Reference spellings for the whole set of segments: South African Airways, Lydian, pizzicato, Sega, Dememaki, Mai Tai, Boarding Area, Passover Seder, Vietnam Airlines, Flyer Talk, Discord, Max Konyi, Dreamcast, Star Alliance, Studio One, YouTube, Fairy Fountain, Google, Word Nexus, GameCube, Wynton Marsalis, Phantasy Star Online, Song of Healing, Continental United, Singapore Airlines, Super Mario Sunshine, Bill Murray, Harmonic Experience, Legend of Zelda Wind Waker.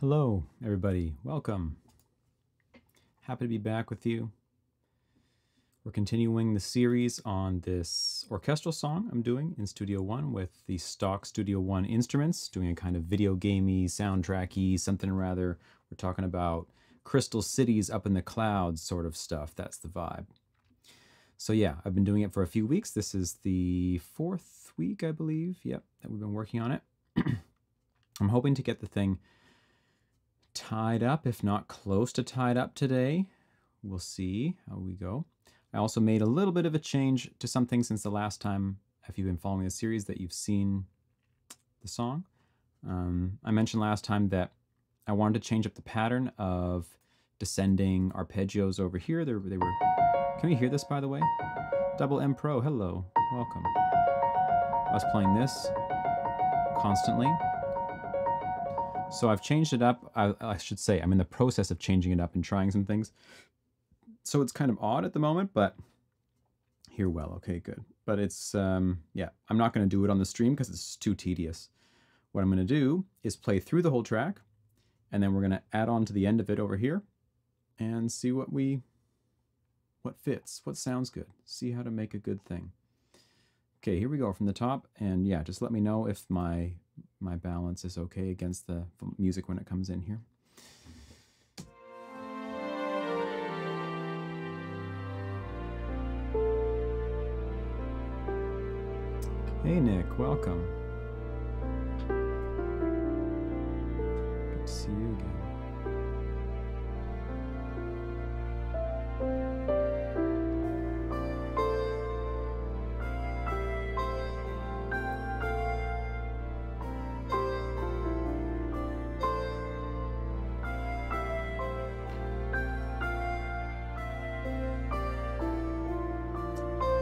Hello, everybody. Welcome. Happy to be back with you. We're continuing the series on this orchestral song I'm doing in Studio One with the stock Studio One instruments, doing a kind of video gamey, soundtracky, something or other. We're talking about crystal cities up in the clouds sort of stuff. That's the vibe. So yeah, I've been doing it for a few weeks. This is the 4th week, I believe, yep, that we've been working on it. I'm hoping to get the thing tied up, if not close to tied up today. We'll see how we go. I also made a little bit of a change to something since the last time, if you've been following the series, that you've seen the song. I mentioned last time that I wanted to change up the pattern of descending arpeggios over here. They were... Can you hear this, by the way? Double M Pro, hello, welcome. I was playing this constantly. So I've changed it up. I should say I'm in the process of changing it up and trying some things. So it's kind of odd at the moment, but here, well, okay, good. But it's, yeah, I'm not going to do it on the stream because it's too tedious. What I'm going to do is play through the whole track, and then we're going to add on to the end of it over here and see what fits, what sounds good, see how to make a good thing. Okay, here we go from the top, and yeah, just let me know if my balance is okay against the music when it comes in here. Hey Nick, welcome. Good to see you again.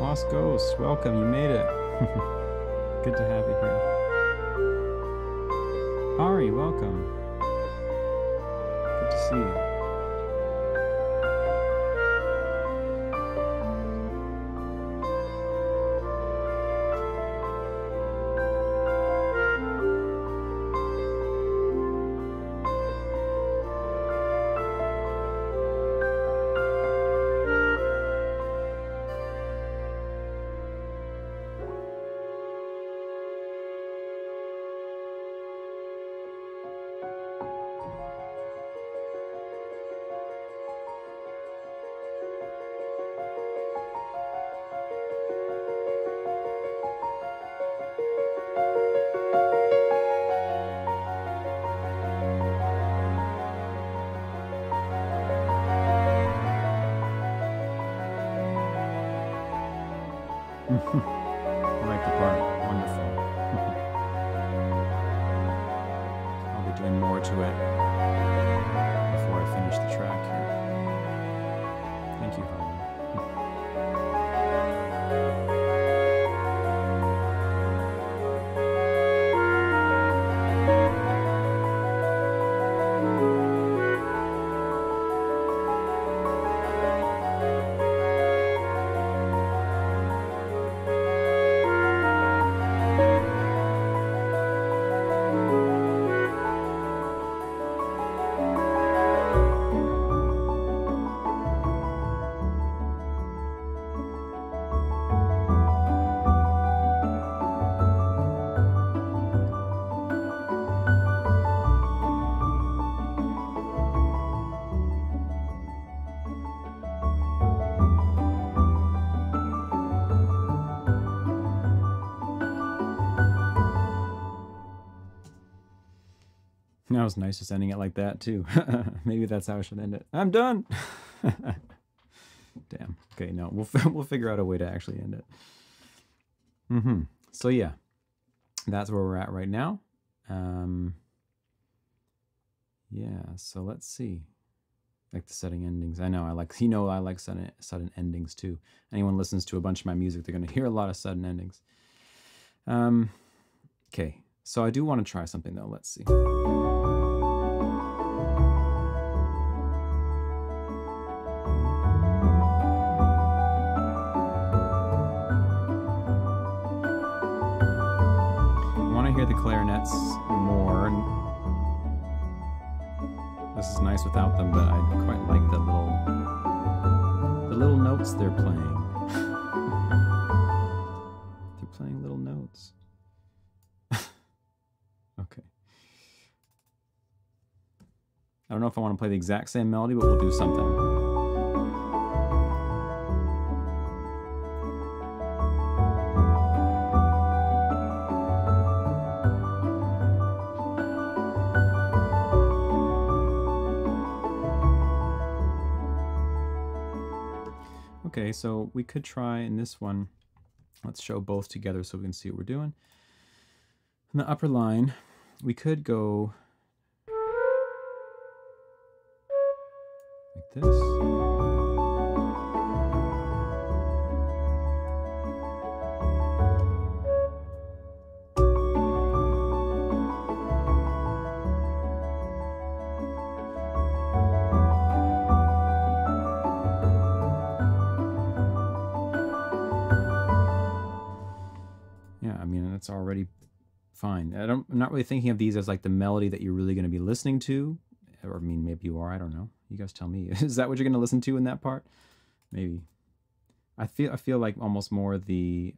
Lost Ghosts, welcome, you made it. Good to have you here. Ari, welcome. Good to see you. That was nice just ending it like that too. Maybe that's how I should end it. I'm done. Damn. Okay, no, we'll figure out a way to actually end it. So yeah, that's where we're at right now. Yeah. So let's see. Like the sudden endings. I know I like. You know I like sudden endings too. Anyone listens to a bunch of my music, they're gonna hear a lot of sudden endings. Okay. So I do want to try something though. Let's see. Clarinets more. This is nice without them, but I quite like the little notes they're playing. They're playing little notes. Okay. I don't know if I want to play the exact same melody, but we'll do something. Okay, so we could try in this one, let's show both together so we can see what we're doing. In the upper line, we could go like this. That's already fine. I'm not really thinking of these as like the melody that you're really going to be listening to. Or I mean, maybe you are, I don't know. You guys tell me. Is that what you're going to listen to in that part? Maybe. I feel like almost more the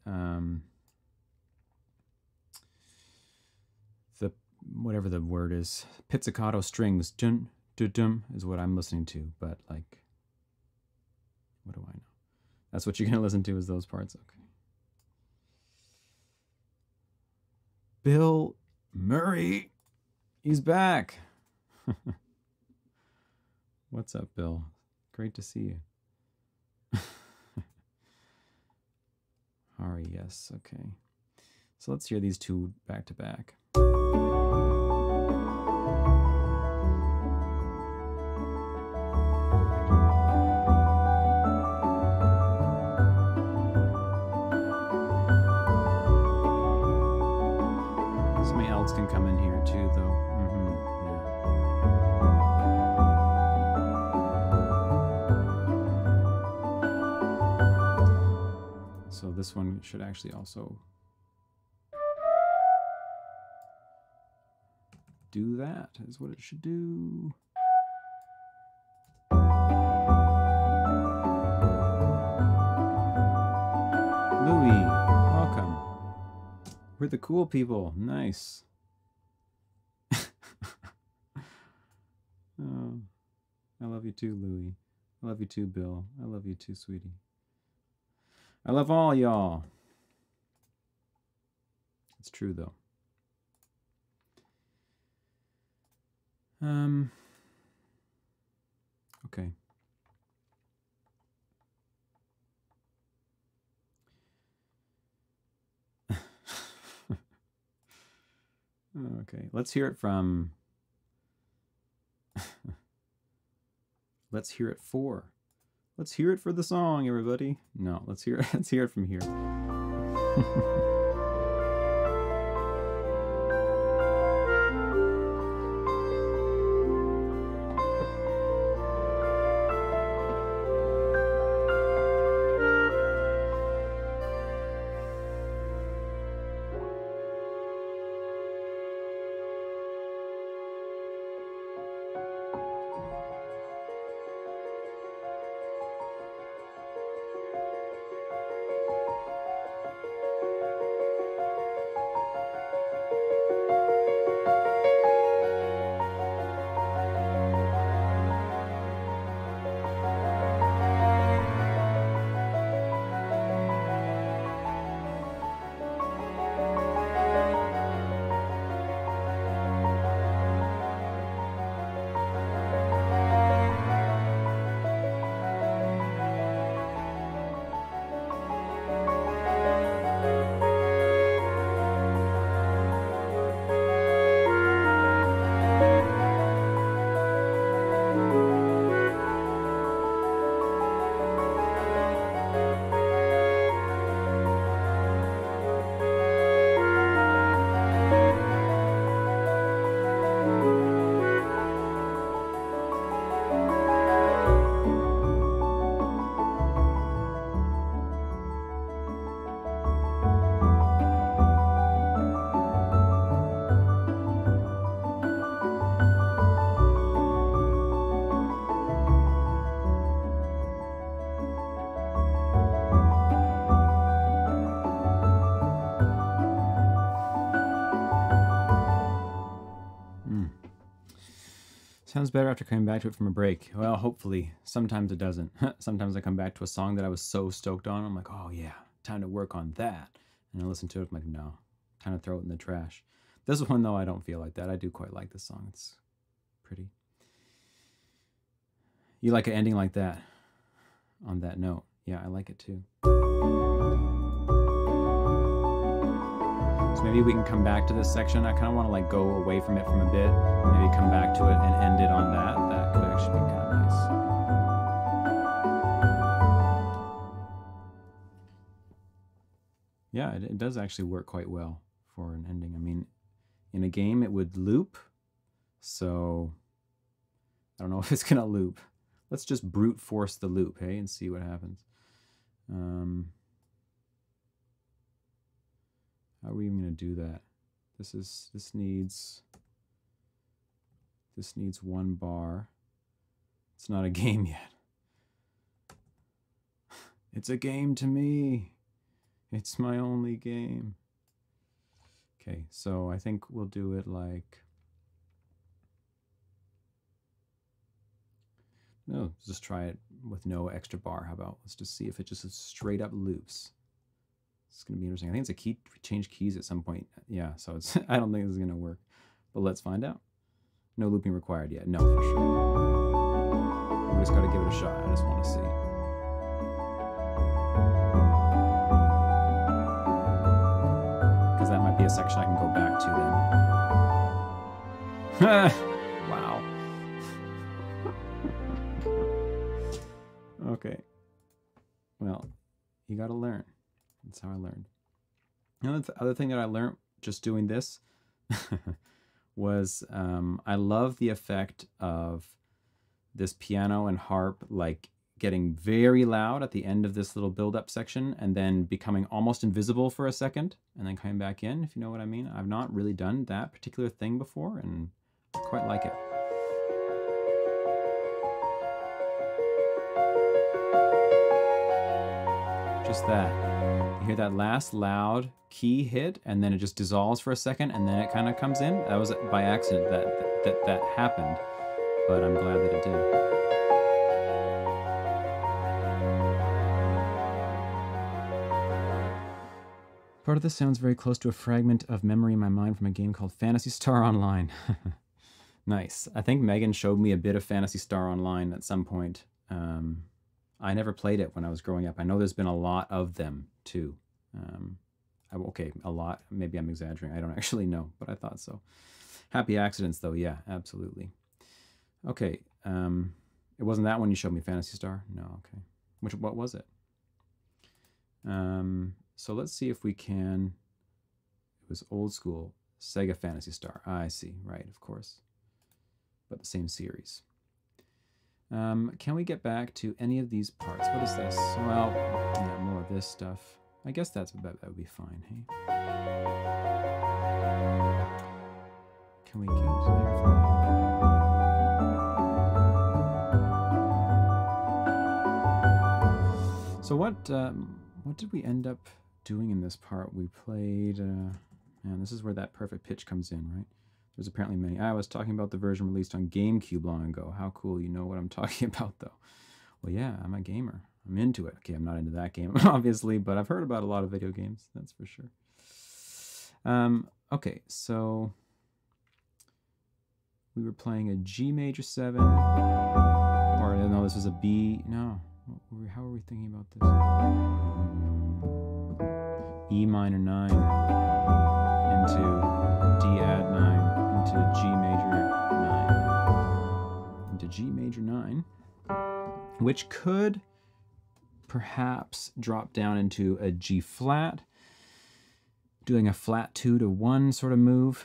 whatever the word is, pizzicato strings, dun, dun, dun, is what I'm listening to. But like, what do I know? That's what you're going to listen to, is those parts. Okay. Bill Murray, he's back. What's up, Bill? Great to see you. Ari, yes, okay. So let's hear these two back to back. Can come in here too, though. Yeah. So this one should actually also do that, is what it should do. Louis, welcome. We're the cool people. Nice. Oh, I love you too, Louie. I love you too, Bill. I love you too, sweetie. I love all y'all. It's true, though. Okay. Okay, let's hear it from... Let's hear it for. Let's hear it for the song, everybody. No, let's hear it from here. Sounds better after coming back to it from a break. Well, hopefully. Sometimes it doesn't. Sometimes I come back to a song that I was so stoked on. I'm like, oh yeah, time to work on that. And I listen to it, I'm like, no, time to throw it in the trash. This one, though, I don't feel like that. I do quite like this song. It's pretty. You like an ending like that? On that note. Yeah, I like it too. So maybe we can come back to this section. I kind of want to like go away from it from a bit, and maybe come back to it and end it on that. That could actually be kind of nice. Yeah, it does actually work quite well for an ending. I mean, in a game it would loop, so I don't know if it's gonna loop. Let's just brute force the loop, hey, and see what happens. How are we even gonna do that? This needs one bar. It's not a game yet. It's a game to me. It's my only game. Okay, so I think we'll do it like. No, just try it with no extra bar. How about, let's just see if it just straight up loops. It's going to be interesting. I think it's a key, change keys at some point. Yeah, so it's, I don't think this is going to work, but let's find out. No looping required yet. No, for sure. We just got to give it a shot. I just want to see. Because that might be a section I can go back to then. Wow. Okay. Well, you got to learn. That's how I learned. The other thing that I learned just doing this was I love the effect of this piano and harp like getting very loud at the end of this little build-up section and then becoming almost invisible for a second and then coming back in, if you know what I mean. I've not really done that particular thing before and I quite like it. Just that. You hear that last loud key hit and then it just dissolves for a second and then it kind of comes in. That was by accident that happened, but I'm glad that it did. Part of this sounds very close to a fragment of memory in my mind from a game called Phantasy Star Online. Nice. I think Megan showed me a bit of Phantasy Star Online at some point. I never played it when I was growing up. I know there's been a lot of them too. Okay, a lot. Maybe I'm exaggerating. I don't actually know, but I thought so. Happy accidents though. Yeah, absolutely. Okay. It wasn't that one you showed me, Phantasy Star? No, okay. What was it? So let's see if we can, it was old school, Sega Phantasy Star. I see, right, of course. But the same series. Can we get back to any of these parts? What is this? Well, yeah, more of this stuff. I guess that would be fine, hey? Can we get there for that? So what did we end up doing in this part? We played, man, this is where that perfect pitch comes in, right? There's apparently many. I was talking about the version released on GameCube long ago. How cool, you know what I'm talking about, though. Well, yeah, I'm a gamer. I'm into it. Okay, I'm not into that game, obviously, but I've heard about a lot of video games, that's for sure. Okay, so we were playing a G major 7, or no, this was a B, no. How are we thinking about this? E minor 9 into D add 9 into G major 9 into G major 9, which could perhaps drop down into a G flat, doing a flat 2 to 1 sort of move.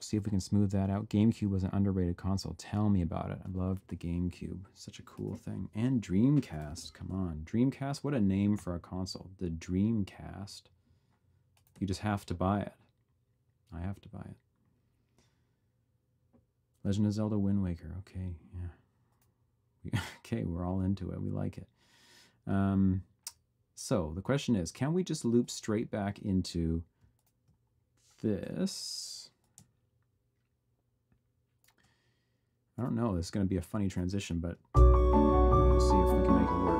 See if we can smooth that out. GameCube was an underrated console. Tell me about it. I loved the GameCube. Such a cool thing. And Dreamcast. Come on. Dreamcast, what a name for a console. The Dreamcast. You just have to buy it. I have to buy it. Legend of Zelda Wind Waker. Okay, yeah. Okay, we're all into it. We like it. So the question is, can we just loop straight back into this? I don't know, it's going to be a funny transition, but we'll see if we can make it work.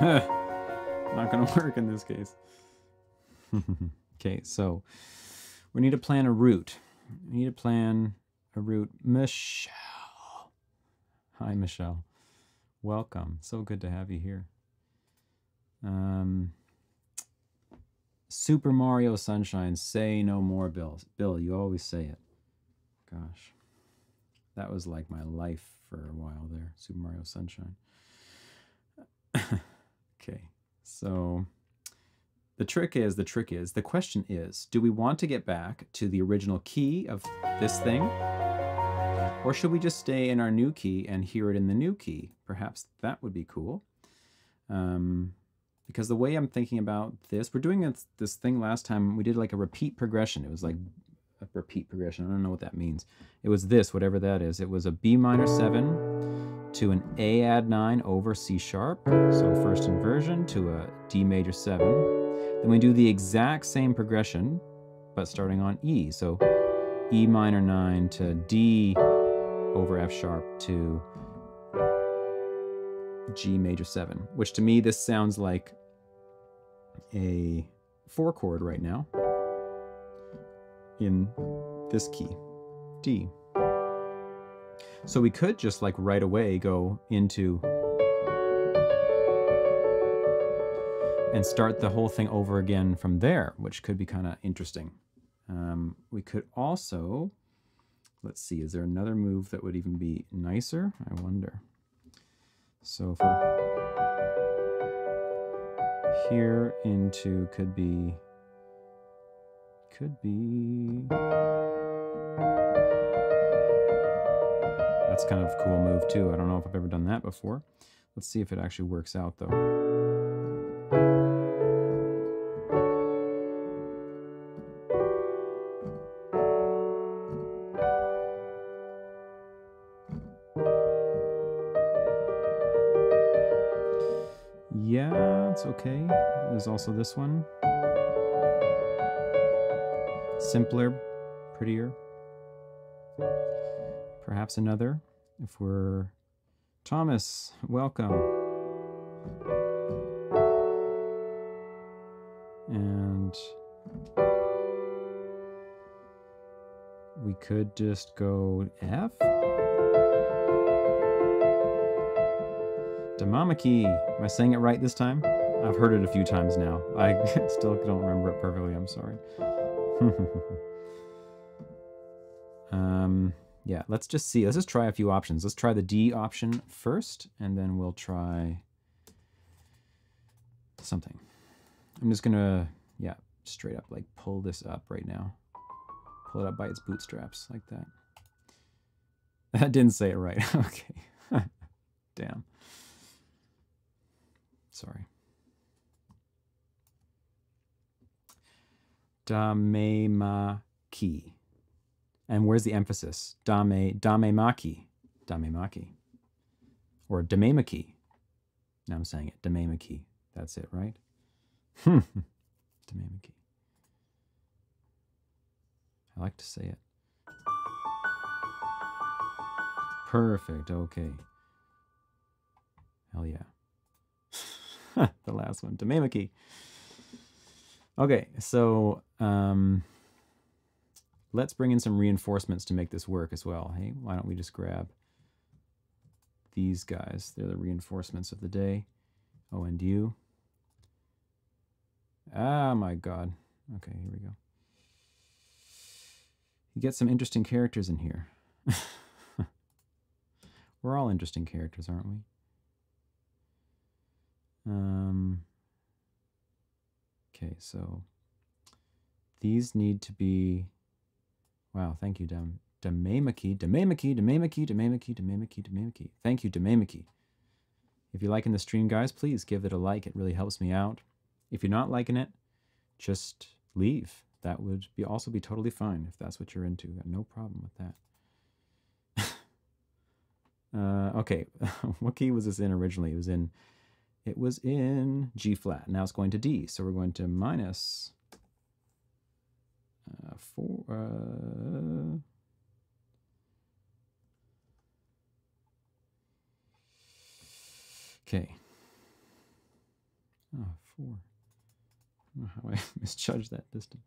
Huh. Not going to work in this case. Okay, so we need to plan a route. We need to plan a route. Michelle. Hi, Michelle. Welcome. So good to have you here. Super Mario Sunshine, say no more, Bill. Bill, you always say it. Gosh. That was like my life for a while there, Super Mario Sunshine. Okay, so the question is, do we want to get back to the original key of this thing? Or should we just stay in our new key and hear it in the new key? Perhaps that would be cool. Because the way I'm thinking about this, we're doing this thing last time, we did like a repeat progression. It was like a repeat progression. I don't know what that means. It was this, whatever that is. It was a B minor 7 to an A add 9 over C sharp. So first inversion to a D major 7. Then we do the exact same progression, but starting on E. So E minor 9 to D over F sharp to G major 7, which to me this sounds like a 4 chord right now in this key, D. So we could just like right away go into and start the whole thing over again from there, which could be kind of interesting. We could also, let's see, is there another move that would even be nicer? I wonder. So if we're here into, could be, that's kind of a cool move too. I don't know if I've ever done that before. Let's see if it actually works out though. Okay, there's also this one. Simpler, prettier. Perhaps another, if we're... Thomas, welcome. And we could just go F. Damamaki, am I saying it right this time? I've heard it a few times now. I still don't remember it perfectly, I'm sorry. Yeah, let's just see. Let's just try a few options. Let's try the D option first, and then we'll try something. I'm just gonna, yeah, straight up, like pull this up right now. Pull it up by its bootstraps, like that. That didn't say it right, okay. Damn. Sorry. Damemaki. And where's the emphasis? Damemaki. Damemaki. Or Damemaki. Now I'm saying it. Damemaki. That's it, right? Damemaki. I like to say it. Perfect. Okay. Hell yeah. The last one. Damemaki. Okay, so let's bring in some reinforcements to make this work as well. Hey, why don't we just grab these guys? They're the reinforcements of the day. Oh, and you. Ah, my God. Okay, here we go. You get some interesting characters in here. We're all interesting characters, aren't we? Okay, so these need to be, wow, thank you, Damemaki. Thank you, Damemaki. If you're liking the stream, guys, please give it a like. It really helps me out. If you're not liking it, just leave. That would be also be totally fine if that's what you're into. I've got no problem with that. Okay, what key was this in originally? It was in It was in G flat. Now it's going to D. So we're going to minus 4. Okay. Oh, 4. I don't know how I misjudged that distance.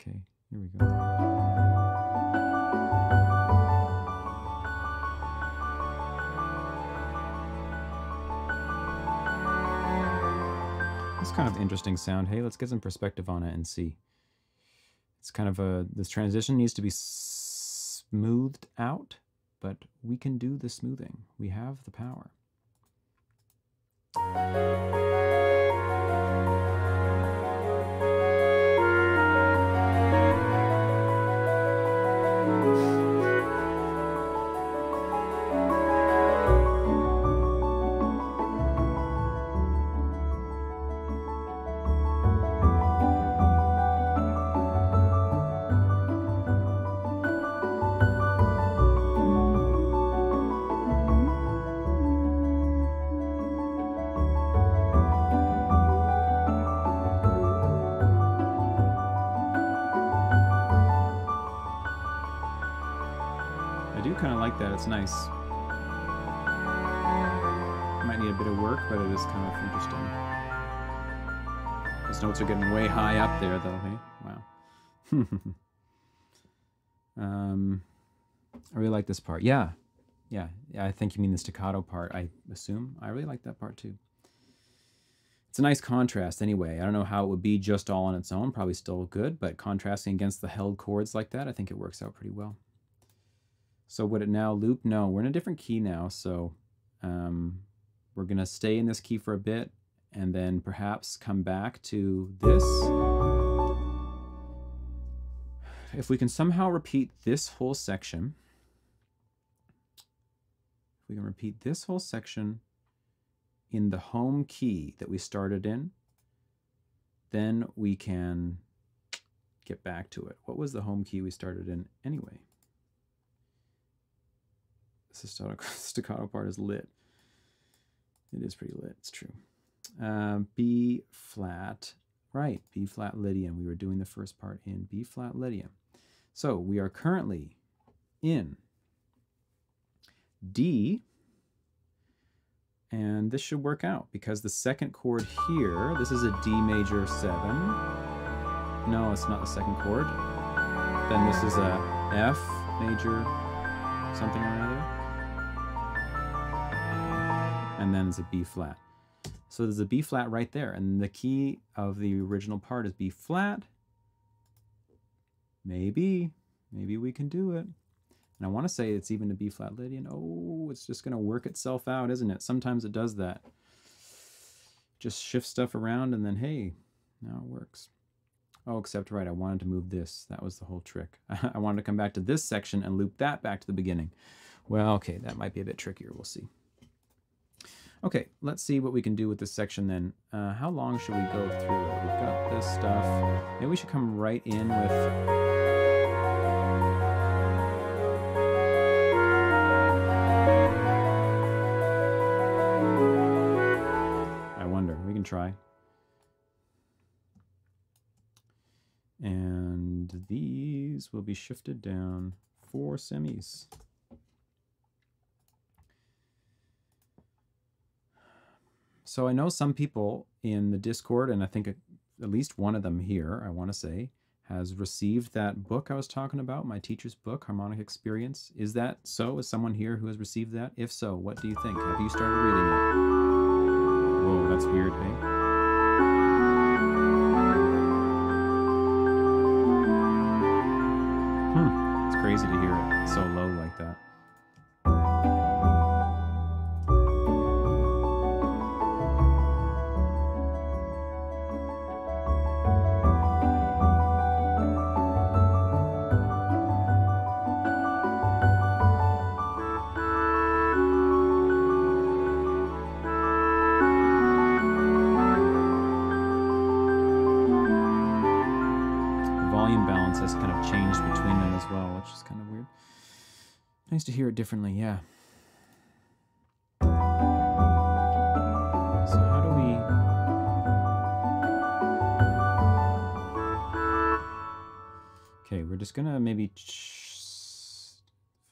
Okay, here we go. That's kind of an interesting sound. Hey, let's get some perspective on it and see. It's kind of a, this transition needs to be smoothed out, but we can do the smoothing. We have the power. It's nice. It might need a bit of work, but it is kind of interesting. Those notes are getting way high up there, though, hey? Wow. I really like this part. Yeah. Yeah, I think you mean the staccato part, I assume. I really like that part, too. It's a nice contrast, anyway. I don't know how it would be just all on its own. Probably still good, but contrasting against the held chords like that, I think it works out pretty well. So would it now loop? No, we're in a different key now, so we're going to stay in this key for a bit and then perhaps come back to this. If we can somehow repeat this whole section, if we can repeat this whole section in the home key that we started in, then we can get back to it. What was the home key we started in anyway? The staccato part is lit. It is pretty lit, it's true. B flat, right, B flat Lydian. We were doing the first part in B flat Lydian. So we are currently in D, and this should work out because the second chord here, this is a D major 7. No, it's not the second chord. Then this is a F major something or another. And then it's a B flat. So there's a B flat right there, and the key of the original part is B flat. Maybe we can do it. And I want to say it's even a B flat Lydian. Oh, it's just going to work itself out, isn't it? Sometimes it does that. Just shift stuff around, and then hey, now it works. Oh, except right, I wanted to move this. That was the whole trick. I wanted to come back to this section and loop that back to the beginning. Well, okay, that might be a bit trickier. We'll see. Okay, let's see what we can do with this section then. How long should we go through it? We've got this stuff. Maybe we should come right in with... I wonder, we can try. And these will be shifted down 4 semis. So I know some people in the Discord, and I think at least one of them here, I want to say, has received that book I was talking about, my teacher's book, Harmonic Experience. Is that so? Is someone here who has received that? If so, what do you think? Have you started reading it? Whoa, that's weird, eh? It's crazy to hear it so low like that. Nice to hear it differently, yeah. So. gonna maybe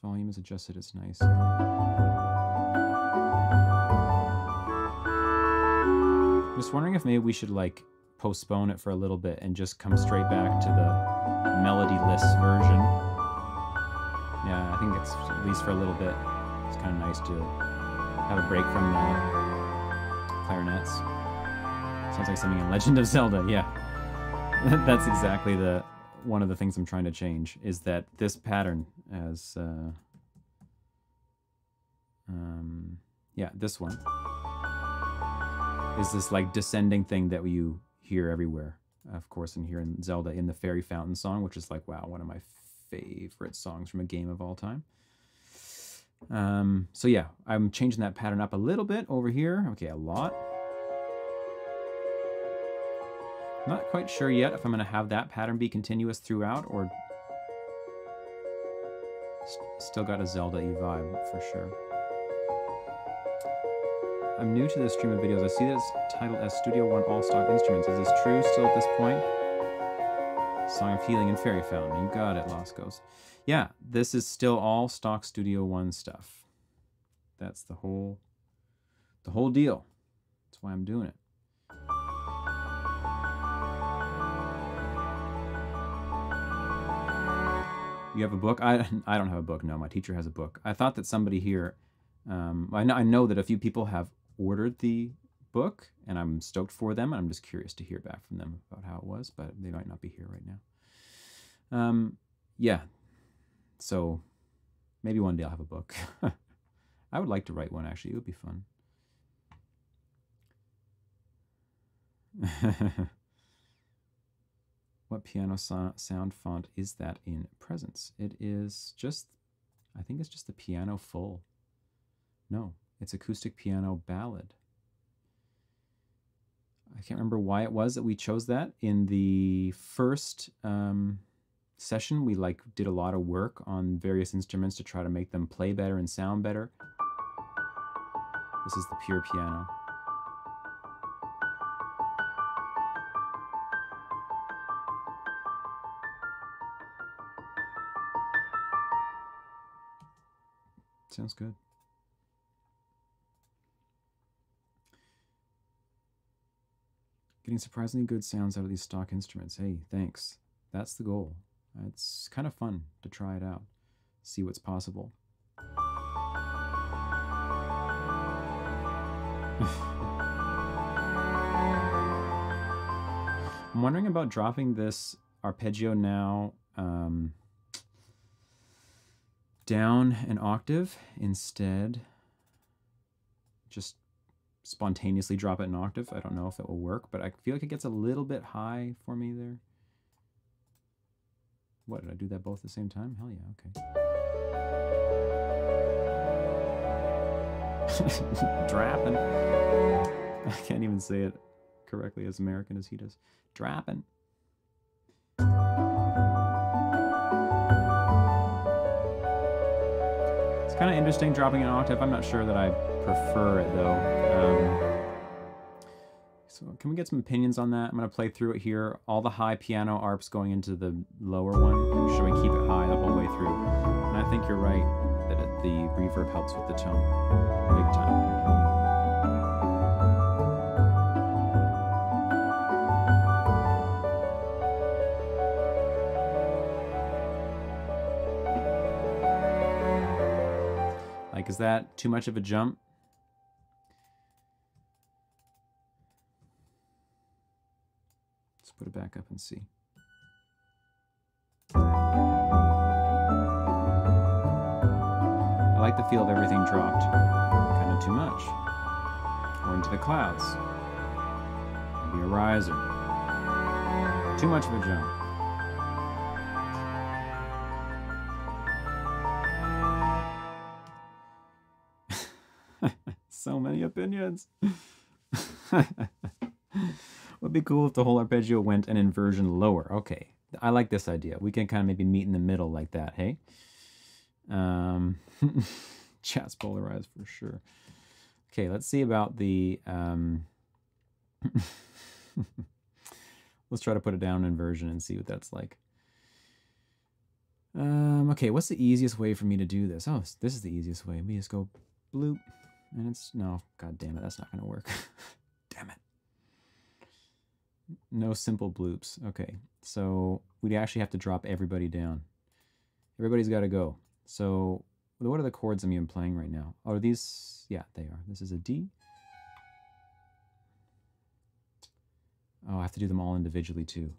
volume is adjusted, it's nice. I'm just wondering if maybe we should like postpone it for a little bit and just come straight back to the melody-less version. Yeah, I think it's at least for a little bit. It's kind of nice to have a break from the clarinets. Sounds like something in Legend of Zelda, yeah. That's exactly the one of the things I'm trying to change, is that this pattern as yeah, this one is this like descending thing that you hear everywhere, of course, and here in Zelda in the Fairy Fountain song, which is like, wow, one of my favorite songs from a game of all time. So yeah, I'm changing that pattern up a little bit over here. Okay, a lot. Not quite sure yet if I'm going to have that pattern be continuous throughout, or still got a Zelda-y vibe for sure. I'm new to this stream of videos. I see that it's titled as Studio One All Stock Instruments. Is this true still at this point? Song of Healing and Fairy Fountain. You got it, Lost Ghost. Yeah, this is still all stock Studio One stuff. That's the whole deal. That's why I'm doing it. You have a book? I don't have a book. No, my teacher has a book. I thought that somebody here, I know that a few people have ordered the book, and I'm stoked for them. And I'm just curious to hear back from them about how it was, but they might not be here right now. Yeah, so maybe one day I'll have a book. I would like to write one, actually. It would be fun. What piano sound font is that in Presence? It is just, I think it's just the piano full. No, it's acoustic piano ballad. I can't remember why it was that we chose that. In the first session, we like did a lot of work on various instruments to try to make them play better and sound better. This is the pure piano. Sounds good. Getting surprisingly good sounds out of these stock instruments. Hey, thanks. That's the goal. It's kind of fun to try it out, see what's possible. I'm wondering about dropping this arpeggio now. Down an octave instead. Just spontaneously drop it an octave. I don't know if it will work, but I feel like it gets a little bit high for me there. What, did I do that both at the same time? Hell yeah, okay. Drappin'. I can't even say it correctly as American as he does. Drappin'. It's kind of interesting dropping an octave. I'm not sure that I prefer it though. So can we get some opinions on that? I'm going to play through it here. All the high piano arps going into the lower one. Should we keep it high the whole way through? And I think you're right that the reverb helps with the tone big time. Is that too much of a jump? Let's put it back up and see. I like the feel of everything dropped. Kind of too much. Or into the clouds. Maybe a riser. Too much of a jump. So many opinions. Would be cool if the whole arpeggio went an inversion lower. Okay, I like this idea. We can kind of maybe meet in the middle like that, hey? Chat's polarized for sure. Okay, let's see about the... let's try to put it down in inversion and see what that's like. Okay, what's the easiest way for me to do this? Oh, this is the easiest way. Let me just go bloop. And it's, no, god damn it, that's not gonna work. Damn it. No simple bloops. Okay, so we actually have to drop everybody down. Everybody's gotta go. So what are the chords I'm even playing right now? Oh, are these? Yeah, they are. This is a D. Oh, I have to do them all individually too.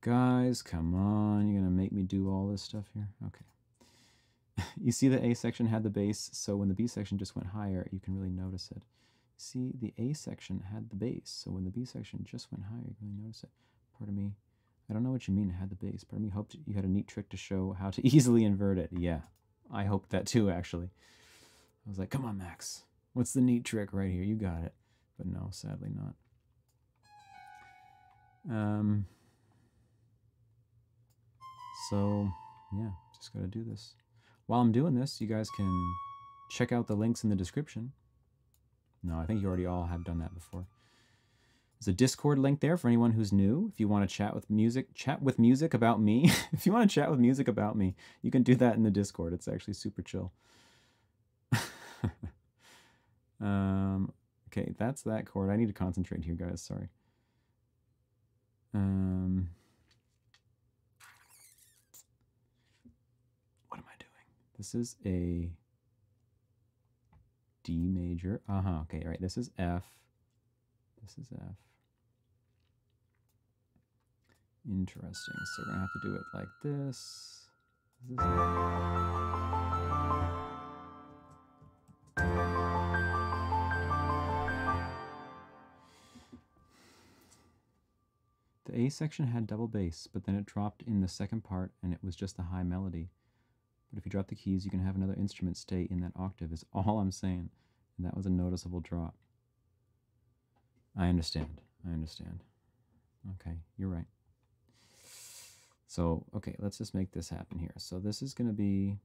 Guys, come on. You're going to make me do all this stuff here? Okay. You see the A section had the bass, so when the B section just went higher, you can really notice it. See, the A section had the bass, so when the B section just went higher, you can really notice it. Pardon me. I don't know what you mean it had the bass. Pardon me. Hoped you had a neat trick to show how to easily invert it. Yeah. I hoped that too, actually. I was like, come on, Max. What's the neat trick right here? You got it. But no, sadly not. So, yeah, just gotta do this. While I'm doing this, you guys can check out the links in the description. No, I think you already all have done that before. There's a Discord link there for anyone who's new. If you want to chat with music about me. If you want to chat with music about me, you can do that in the Discord. It's actually super chill. Okay, that's that chord. I need to concentrate here, guys. Sorry. What am I doing? This is a D major. Okay, all right. This is F. This is F. Interesting. So we're gonna have to do it like this. This is the A section had double bass, but then it dropped in the second part and it was just the high melody. But if you drop the keys, you can have another instrument stay in that octave, is all I'm saying. And that was a noticeable drop. I understand. I understand. Okay, you're right. So, okay, let's just make this happen here. So this is going to be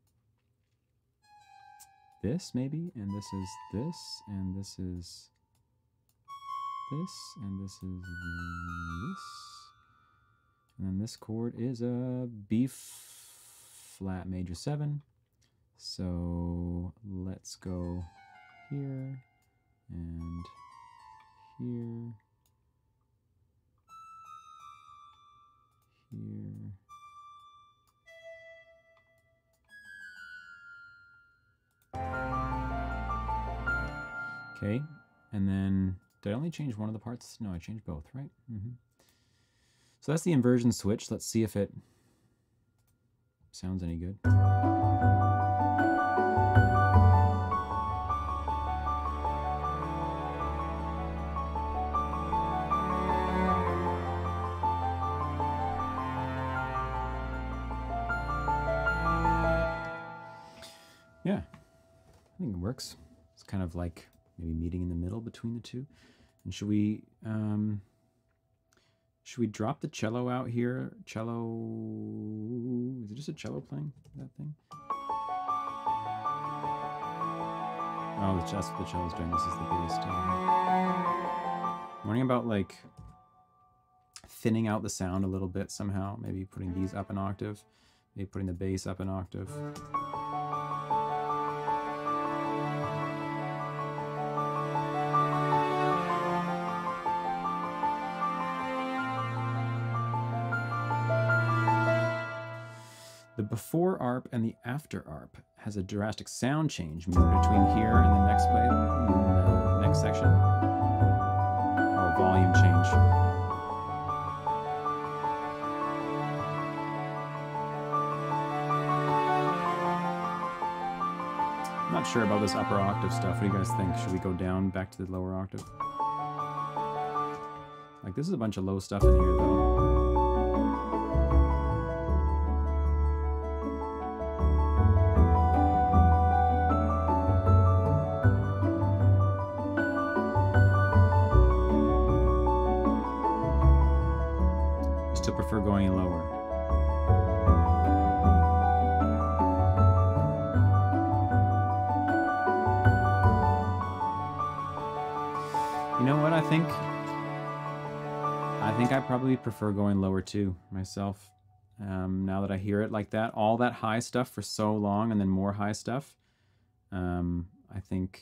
this, maybe, and this is this, and this is this, and this is this. And then this chord is a B flat major 7. So let's go here and here, here, okay, and then, did I only change one of the parts? No, I changed both, right? So that's the inversion switch. Let's see if it sounds any good. Yeah, I think it works. It's kind of like maybe meeting in the middle between the two. And should we drop the cello out here? Cello, is it just a cello playing that thing? Oh, it's just the cello's doing this is the bass down. I'm wondering about like thinning out the sound a little bit somehow. Maybe putting these up an octave, maybe putting the bass up an octave. Before ARP and the after ARP has a drastic sound change between here and the next play, the next section. Oh, volume change. I'm not sure about this upper octave stuff. What do you guys think? Should we go down back to the lower octave? Like, this is a bunch of low stuff in here, though. I prefer going lower too myself. Now that I hear it like that, all that high stuff for so long and then more high stuff, I think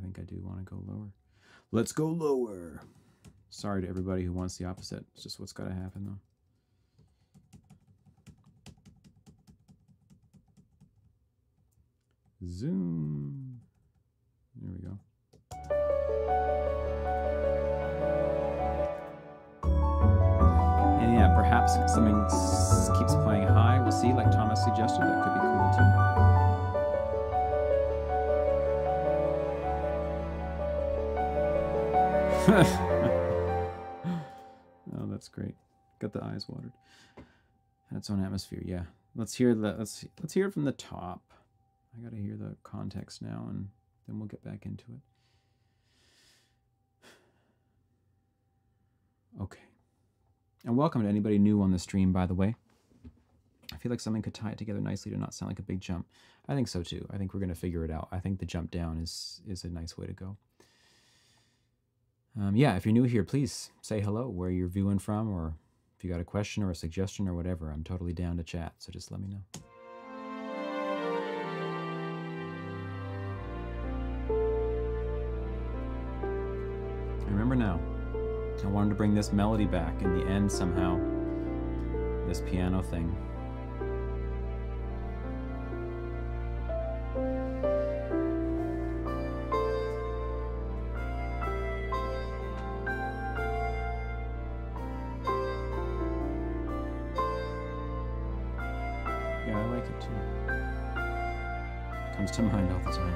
I do want to go lower. Let's go lower. Sorry to everybody who wants the opposite. It's just what's got to happen, though. Zoom. There we go. And yeah, perhaps something keeps playing high. We'll see, like Thomas suggested, that could be cool too. Oh, that's great. Got the eyes watered. Had its own atmosphere, yeah. Let's hear it from the top. I gotta hear the context now, and then we'll get back into it. Okay. And welcome to anybody new on the stream, by the way. I feel like something could tie it together nicely to not sound like a big jump. I think so too. I think we're gonna figure it out. I think the jump down is a nice way to go. Yeah, if you're new here, please say hello where you're viewing from, or if you got a question or a suggestion or whatever. I'm totally down to chat, so just let me know. Remember now, I wanted to bring this melody back in the end somehow, this piano thing. Yeah, I like it too. Comes to mind all the time.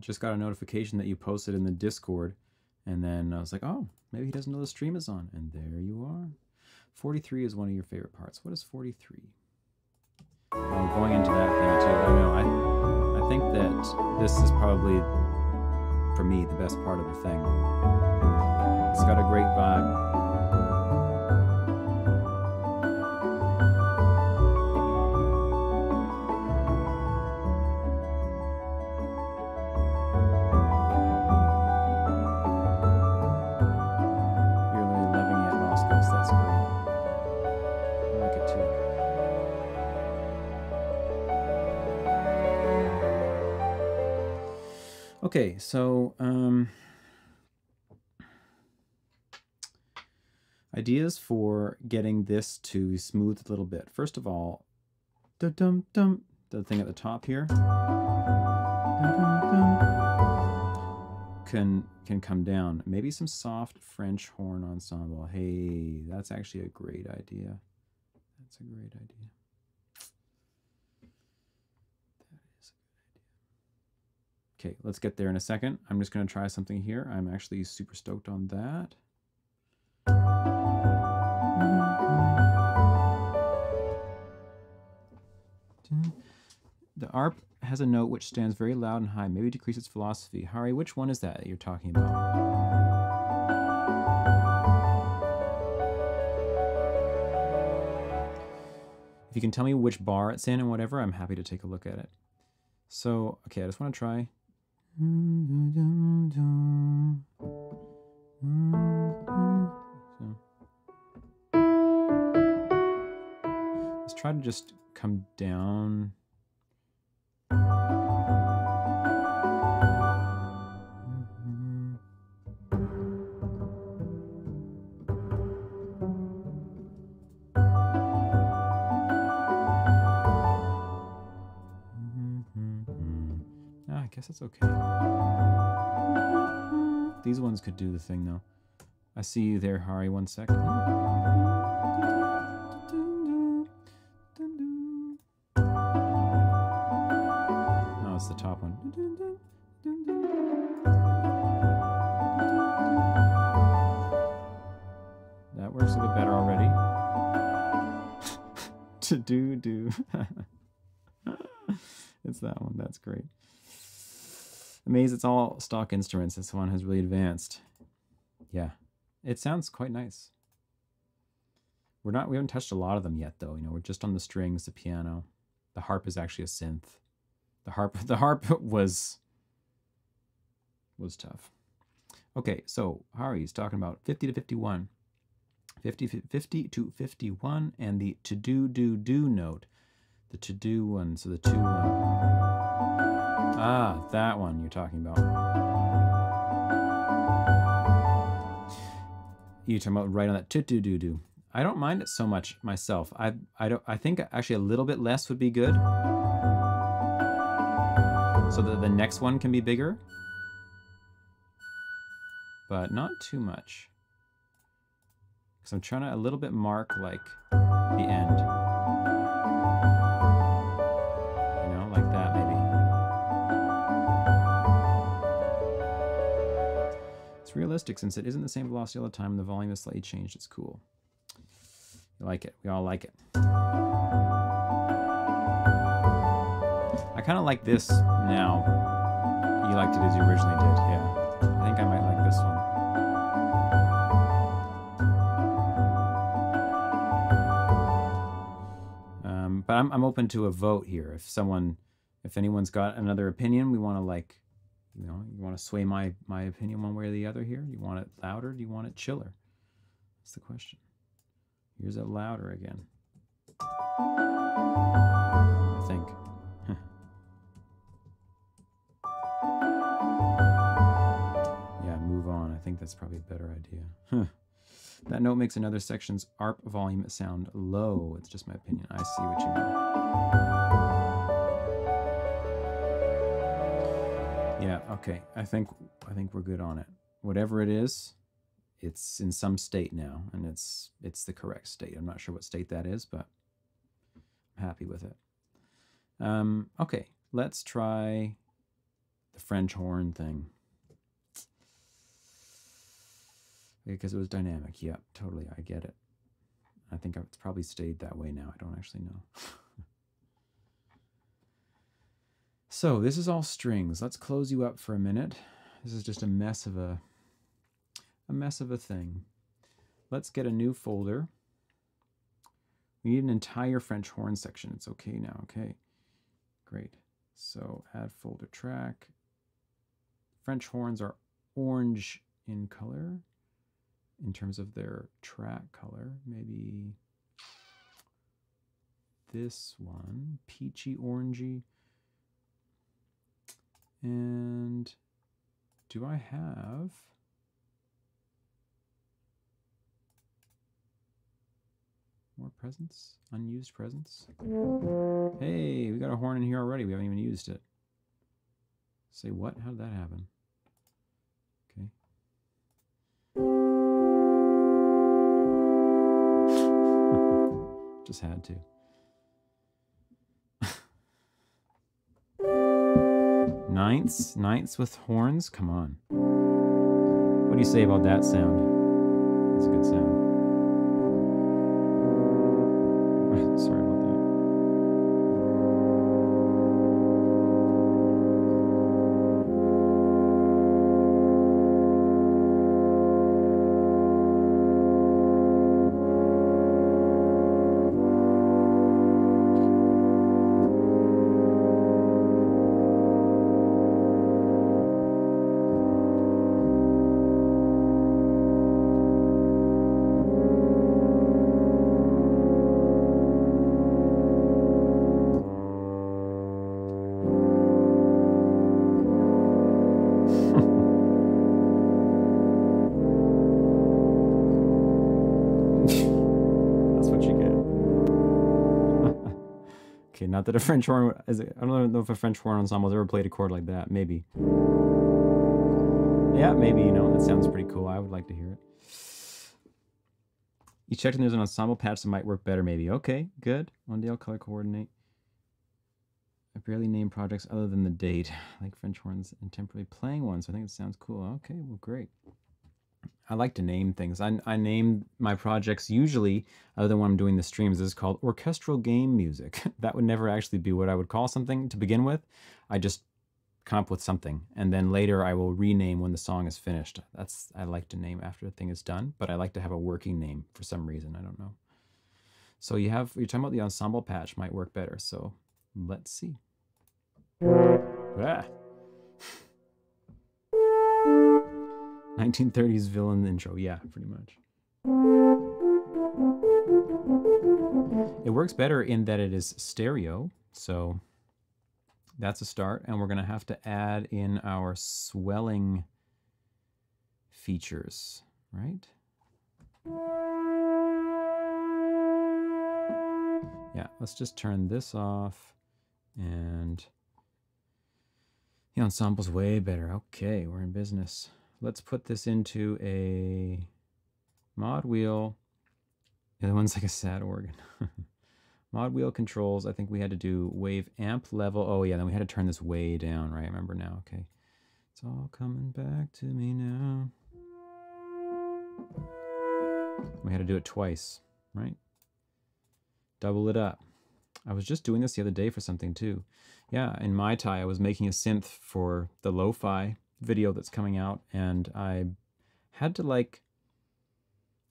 Just got a notification that you posted in the Discord, and then I was like, oh, maybe he doesn't know the stream is on, and there you are. 43 is one of your favorite parts. What is 43? Oh, going into that thing too, I know, I think that this is probably, for me, the best part of the thing. It's got a great vibe. Okay, so Ideas for getting this to smooth a little bit. First of all, dum-dum-dum, the thing at the top here can come down. Maybe some soft French horn ensemble. Hey, that's actually a great idea. That's a great idea. Okay, let's get there in a second. I'm just going to try something here. I'm actually super stoked on that. The ARP has a note which stands very loud and high. Maybe decrease its velocity. Hari, which one is that you're talking about? If you can tell me which bar it's in and whatever, I'm happy to take a look at it. So, okay, I just want to try. Let's try to just come down. I guess that's okay. These ones could do the thing though. I see you there, Hari, one second. The top one. That works a bit better already. To do do. It's that one. That's great. Amazed it's all stock instruments. This one has really advanced. Yeah, it sounds quite nice. We haven't touched a lot of them yet though. You know, we're just on the strings, the piano, the harp is actually a synth. The harp was tough. Okay, so Hari's talking about 50 to 51. 50 to 51 and the to-do-do-do note. The to-do one, so the 2-1. Ah, that one you're talking about. You're talking about right on that to-do-do-do. I don't mind it so much myself. I think actually a little bit less would be good. So the next one can be bigger, but not too much. Because I'm trying to a little bit mark like the end. You know, like that maybe. It's realistic since it isn't the same velocity all the time and the volume is slightly changed. It's cool. I like it. We all like it. I kind of like this now. You liked it as you originally did, yeah. I think I might like this one. But I'm open to a vote here. If anyone's got another opinion, we want to like, you know, you want to sway my opinion one way or the other here. Do you want it louder? Do you want it chiller? That's the question. Here's it louder again. I think. I think that's probably a better idea. Huh. That note makes another section's ARP volume sound low. It's just my opinion. I see what you mean. Yeah, okay. I think we're good on it. Whatever it is, it's in some state now, and it's the correct state. I'm not sure what state that is, but I'm happy with it. Okay, let's try the French horn thing. Because it was dynamic, yeah, totally, I get it. I think it's probably stayed that way now, I don't actually know. So, this is all strings. Let's close you up for a minute. This is just a mess of a thing. Let's get a new folder. We need an entire French horn section. It's okay now, okay. Great. So, add folder track. French horns are orange in color. In terms of their track color, maybe this one, peachy orangey. And do I have More presents? Unused presents? Hey, we got a horn in here already. We haven't even used it. Say what? How did that happen? Okay. Just had to. Ninths? Ninths with horns? Come on. What do you say about that sound? That's a good sound. Sorry about not that a French horn, I don't know if a French horn ensemble has ever played a chord like that. Maybe. Yeah, maybe, you know, that sounds pretty cool. I would like to hear it. You checked and there's an ensemble patch that might work better, maybe. Okay, good. One day I'll color coordinate. I barely name projects other than the date. I like French horns and temporarily playing one, so I think it sounds cool. Okay, well, great. I like to name things. I name my projects usually, other than when I'm doing the streams, this is called orchestral game music. That would never actually be what I would call something to begin with. I just come up with something, and then later I will rename when the song is finished. That's, I like to name after the thing is done, but I like to have a working name for some reason. I don't know. So you have, you're talking about the ensemble patch might work better. So let's see. Ah. 1930s villain intro, yeah, pretty much. It works better in that it is stereo, so that's a start, and we're going to have to add in our swelling features, right? Yeah, let's just turn this off, and the ensemble's way better. Okay, we're in business. Let's put this into a mod wheel. The other one's like a sad organ. Mod wheel controls. I think we had to do wave amp level. Oh yeah, then we had to turn this way down, right? I remember now. Okay. It's all coming back to me now. We had to do it twice, right? Double it up. I was just doing this the other day for something too. Yeah, in Mai Tai, I was making a synth for the lo-fi video that's coming out, and I had to, like,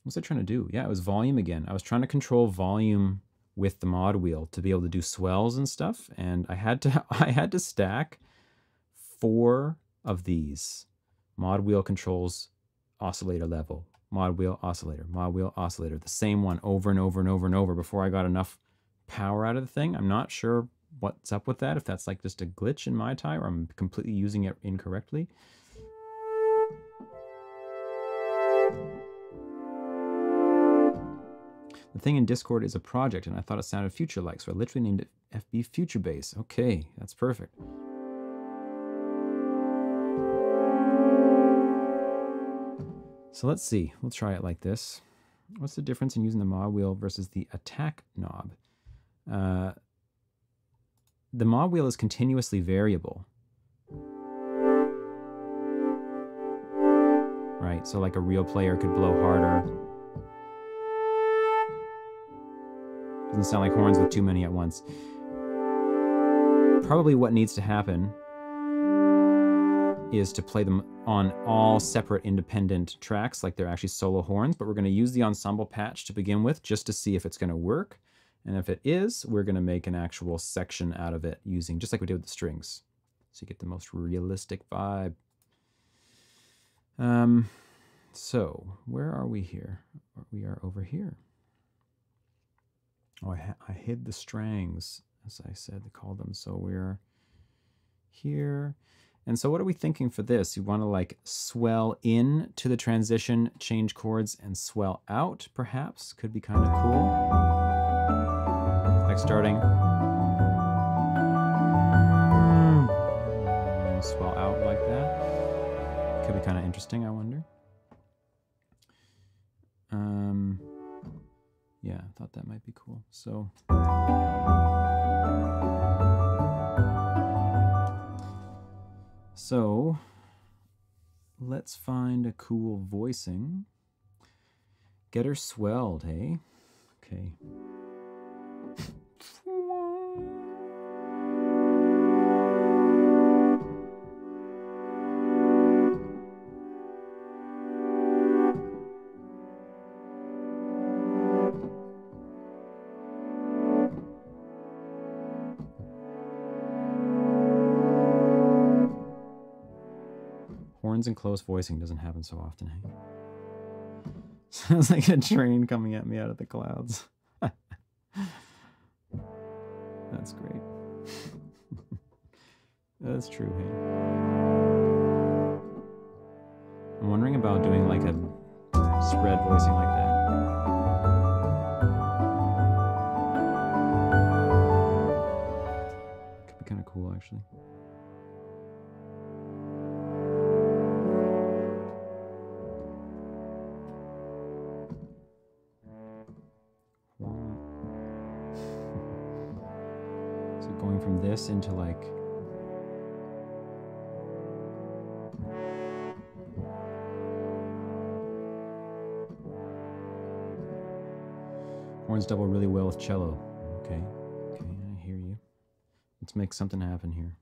what's I trying to do? Yeah, it was volume again. I was trying to control volume with the mod wheel to be able to do swells and stuff, and I had to stack 4 of these. Mod wheel controls oscillator level, mod wheel oscillator, the same one over and over and over and over before I got enough power out of the thing. I'm not sure what's up with that, if that's like just a glitch in Mai Tai or I'm completely using it incorrectly. The thing in Discord is a project, and I thought it sounded future-like, so I literally named it FB Future Bass. Okay, that's perfect. So let's see. We'll try it like this. What's the difference in using the mod wheel versus the attack knob? The mod wheel is continuously variable. Right, so like a real player could blow harder. Doesn't sound like horns with too many at once. Probably what needs to happen is to play them on all separate independent tracks, like they're actually solo horns, but we're going to use the ensemble patch to begin with just to see if it's going to work. And if it is, we're going to make an actual section out of it using, just like we did with the strings. So you get the most realistic vibe. So where are we here? We are over here. Oh, I hid the strings, as I said, to call them. So we're here. And so what are we thinking for this? You want to like swell in to the transition, change chords, and swell out, perhaps. Could be kind of cool. Like starting. Swell out like that. Could be kind of interesting, I wonder. Yeah, I thought that might be cool. So let's find a cool voicing. Get her swelled, hey? Okay. Horns and close voicing doesn't happen so often, hey? Sounds like a train coming at me out of the clouds. That's great. That's true, hey? I'm wondering about doing like a spread voicing like that. Could be kind of cool, actually. Into like horns double really well with cello. Okay, okay, I hear you. Let's make something happen here.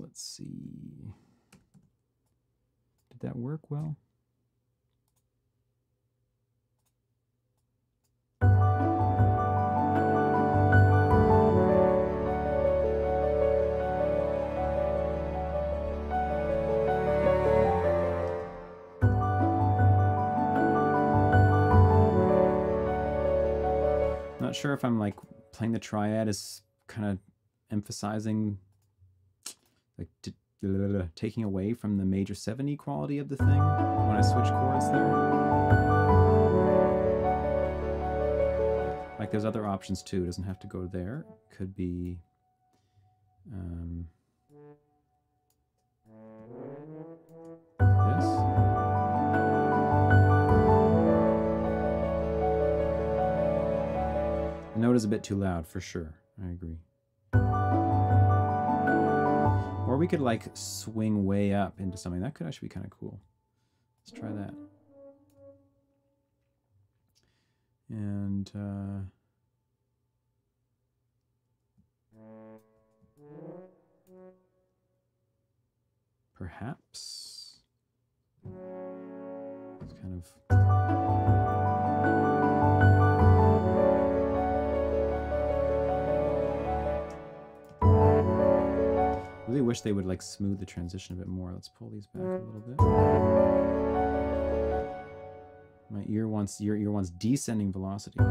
Let's see. Did that work well? Not sure if I'm like playing the triad is kind of emphasizing like taking away from the major 7 quality of the thing when I switch chords there. Like there's other options too, it doesn't have to go there. It could be this. The note is a bit too loud for sure, I agree. Or we could like swing way up into something. That could actually be kind of cool. Let's try that. And perhaps it's kind of. I really wish they would like smooth the transition a bit more. Let's pull these back a little bit. My ear wants, your ear wants descending velocity. I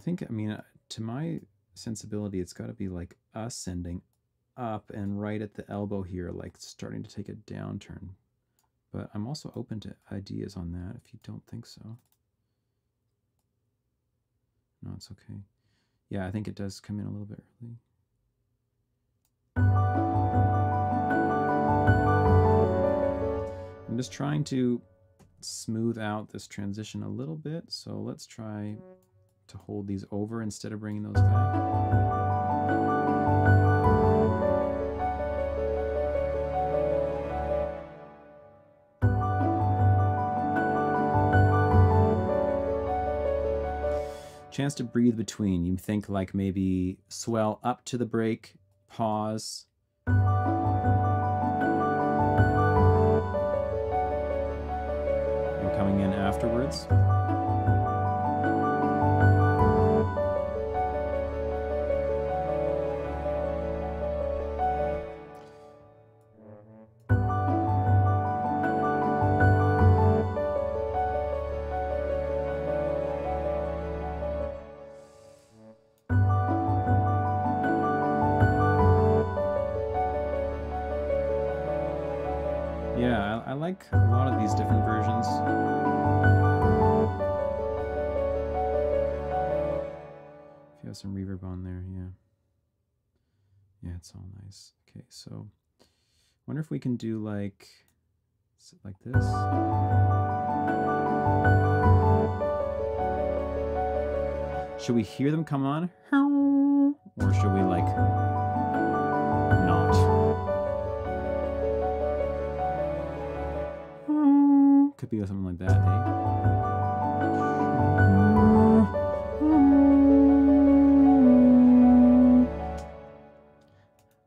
think, I mean, to my sensibility, it's got to be like ascending up and right at the elbow here, like starting to take a downturn. But I'm also open to ideas on that if you don't think so. No, it's okay. Yeah, I think it does come in a little bit early. I'm just trying to smooth out this transition a little bit, so let's try to hold these over instead of bringing those back. Chance to breathe between. You think like maybe swell up to the break, pause. And coming in afterwards. I like a lot of these different versions. If you have some reverb on there, yeah. Yeah, it's all nice. Okay, so I wonder if we can do like this. Should we hear them come on? Or should we like not? Could be something like that, eh?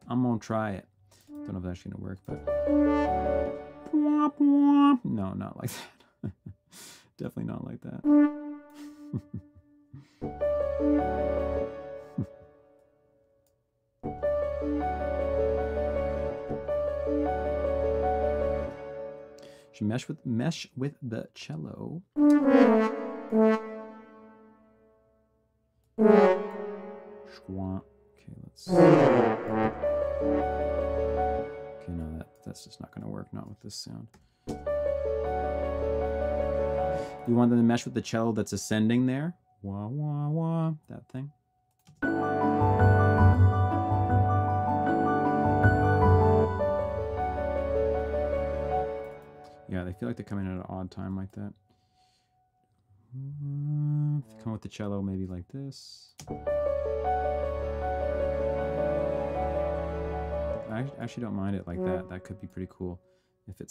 I'm gonna try it. Don't know if that's actually gonna work, but no, not like that. Definitely not like that. Should mesh with the cello. Okay, let's. Okay, no, that's just not going to work. Not with this sound. You want them to mesh with the cello that's ascending there. Wah wah wah. That thing. Yeah, they feel like they're coming at an odd time like that. If they come with the cello, maybe like this. I actually don't mind it like that. That could be pretty cool. If it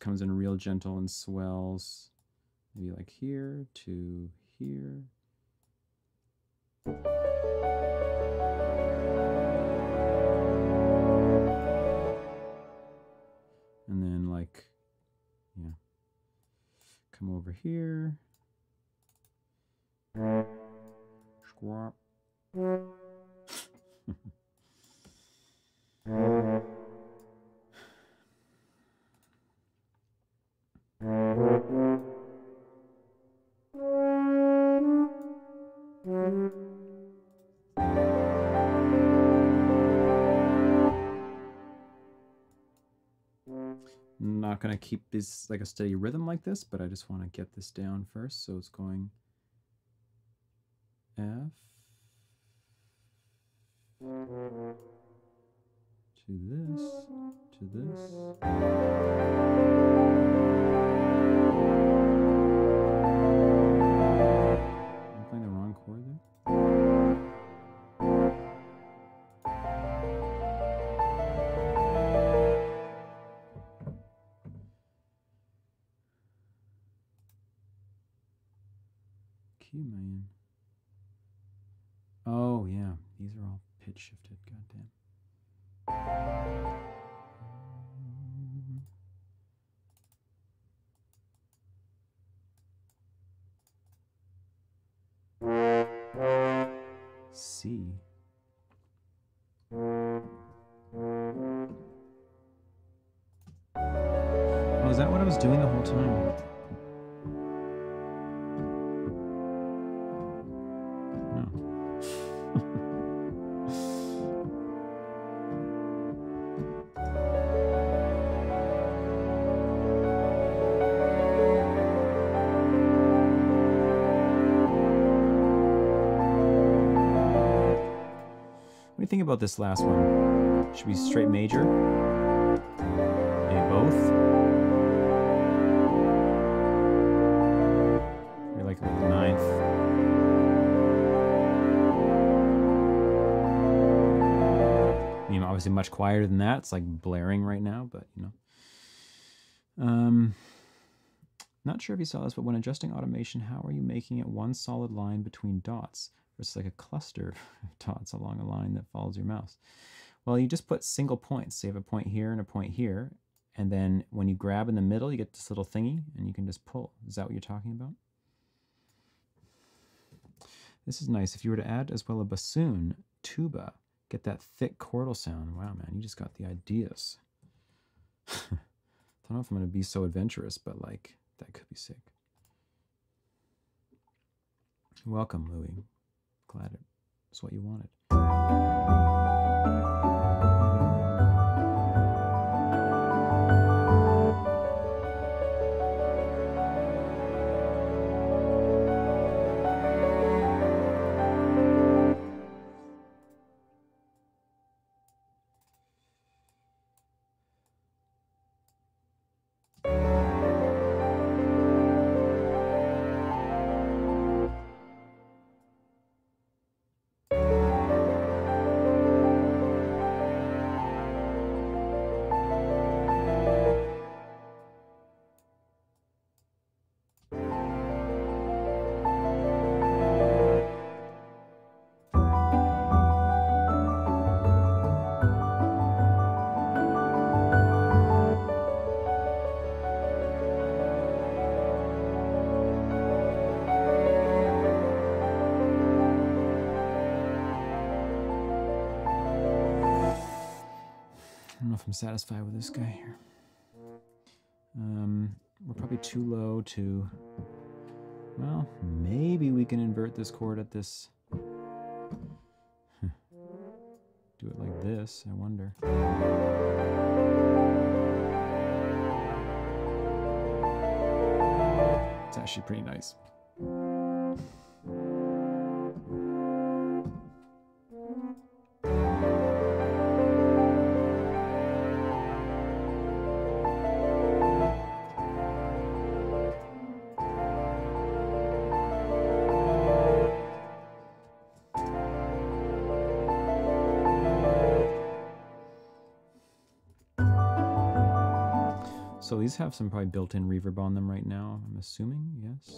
comes in real gentle and swells, maybe like here to here. And then like... yeah. Come over here. Squawk. Not gonna keep this like a steady rhythm like this, but I just want to get this down first, so it's going F to this to this. I'm playing the wrong chord there. Man. Oh yeah, these are all pitch shifted, goddamn. C. Oh, is that what I was doing the whole time? Think about this last one. Should be straight major, A both, or like the ninth. I mean, obviously much quieter than that. It's like blaring right now, but you know. Not sure if you saw this, but when adjusting automation, how are you making it one solid line between dots? It's like a cluster of dots along a line that follows your mouse. Well, you just put single points. So you have a point here and a point here. And then when you grab in the middle, you get this little thingy and you can just pull. Is that what you're talking about? This is nice. If you were to add as well a bassoon, tuba, get that thick chordal sound. Wow, man, you just got the ideas. I don't know if I'm going to be so adventurous, but like, that could be sick. Welcome, Louie. Glad it was what you wanted. if I'm satisfied with this guy here. We're probably too low to... Well, maybe we can invert this chord at this... Do it like this, I wonder. It's actually pretty nice. So these have some probably built-in reverb on them right now, I'm assuming, yes.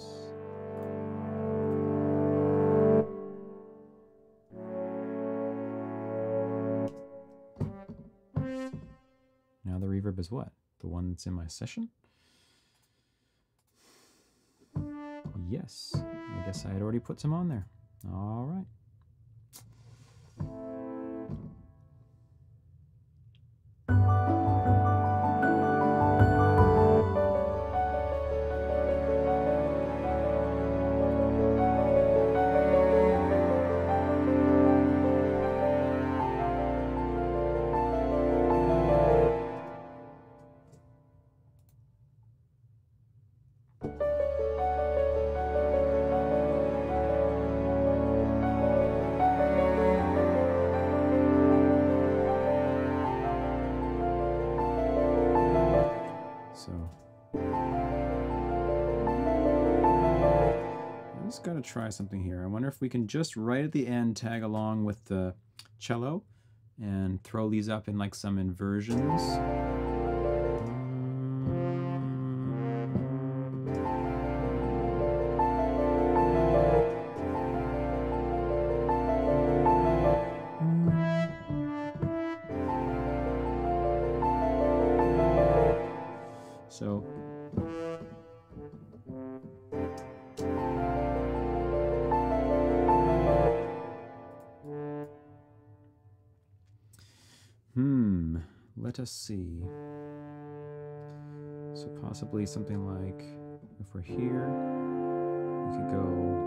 Now the reverb is what? The one that's in my session? Yes, I guess I had already put some on there. All right. Try something here. I wonder if we can just right at the end tag along with the cello and throw these up in like some inversions. So let us see. So possibly something like, if we're here, we could go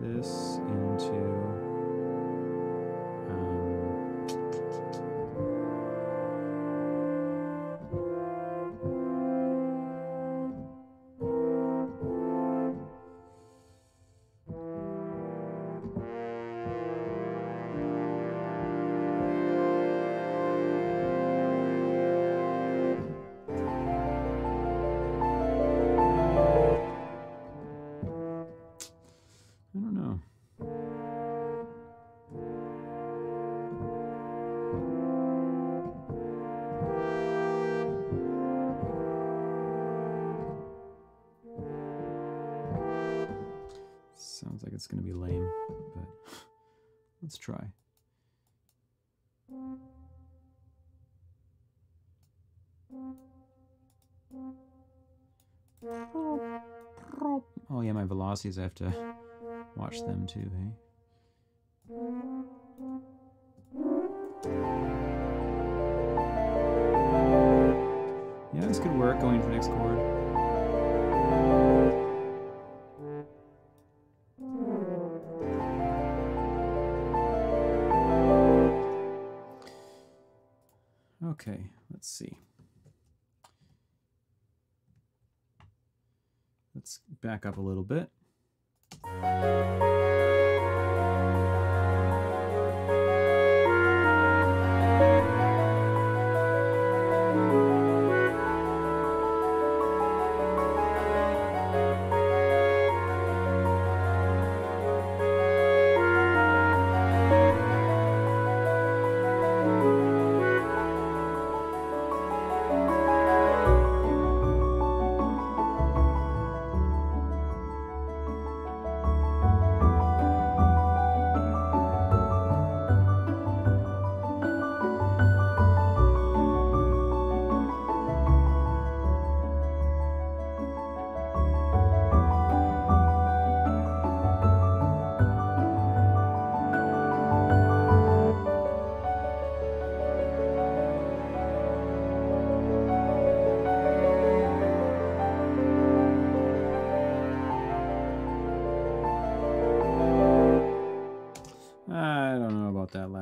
this into it's going to be lame, but let's try. Oh yeah, my velocities, I have to watch them too, hey? Yeah, this could work, going for the next chord. Okay, let's see. Let's back up a little bit.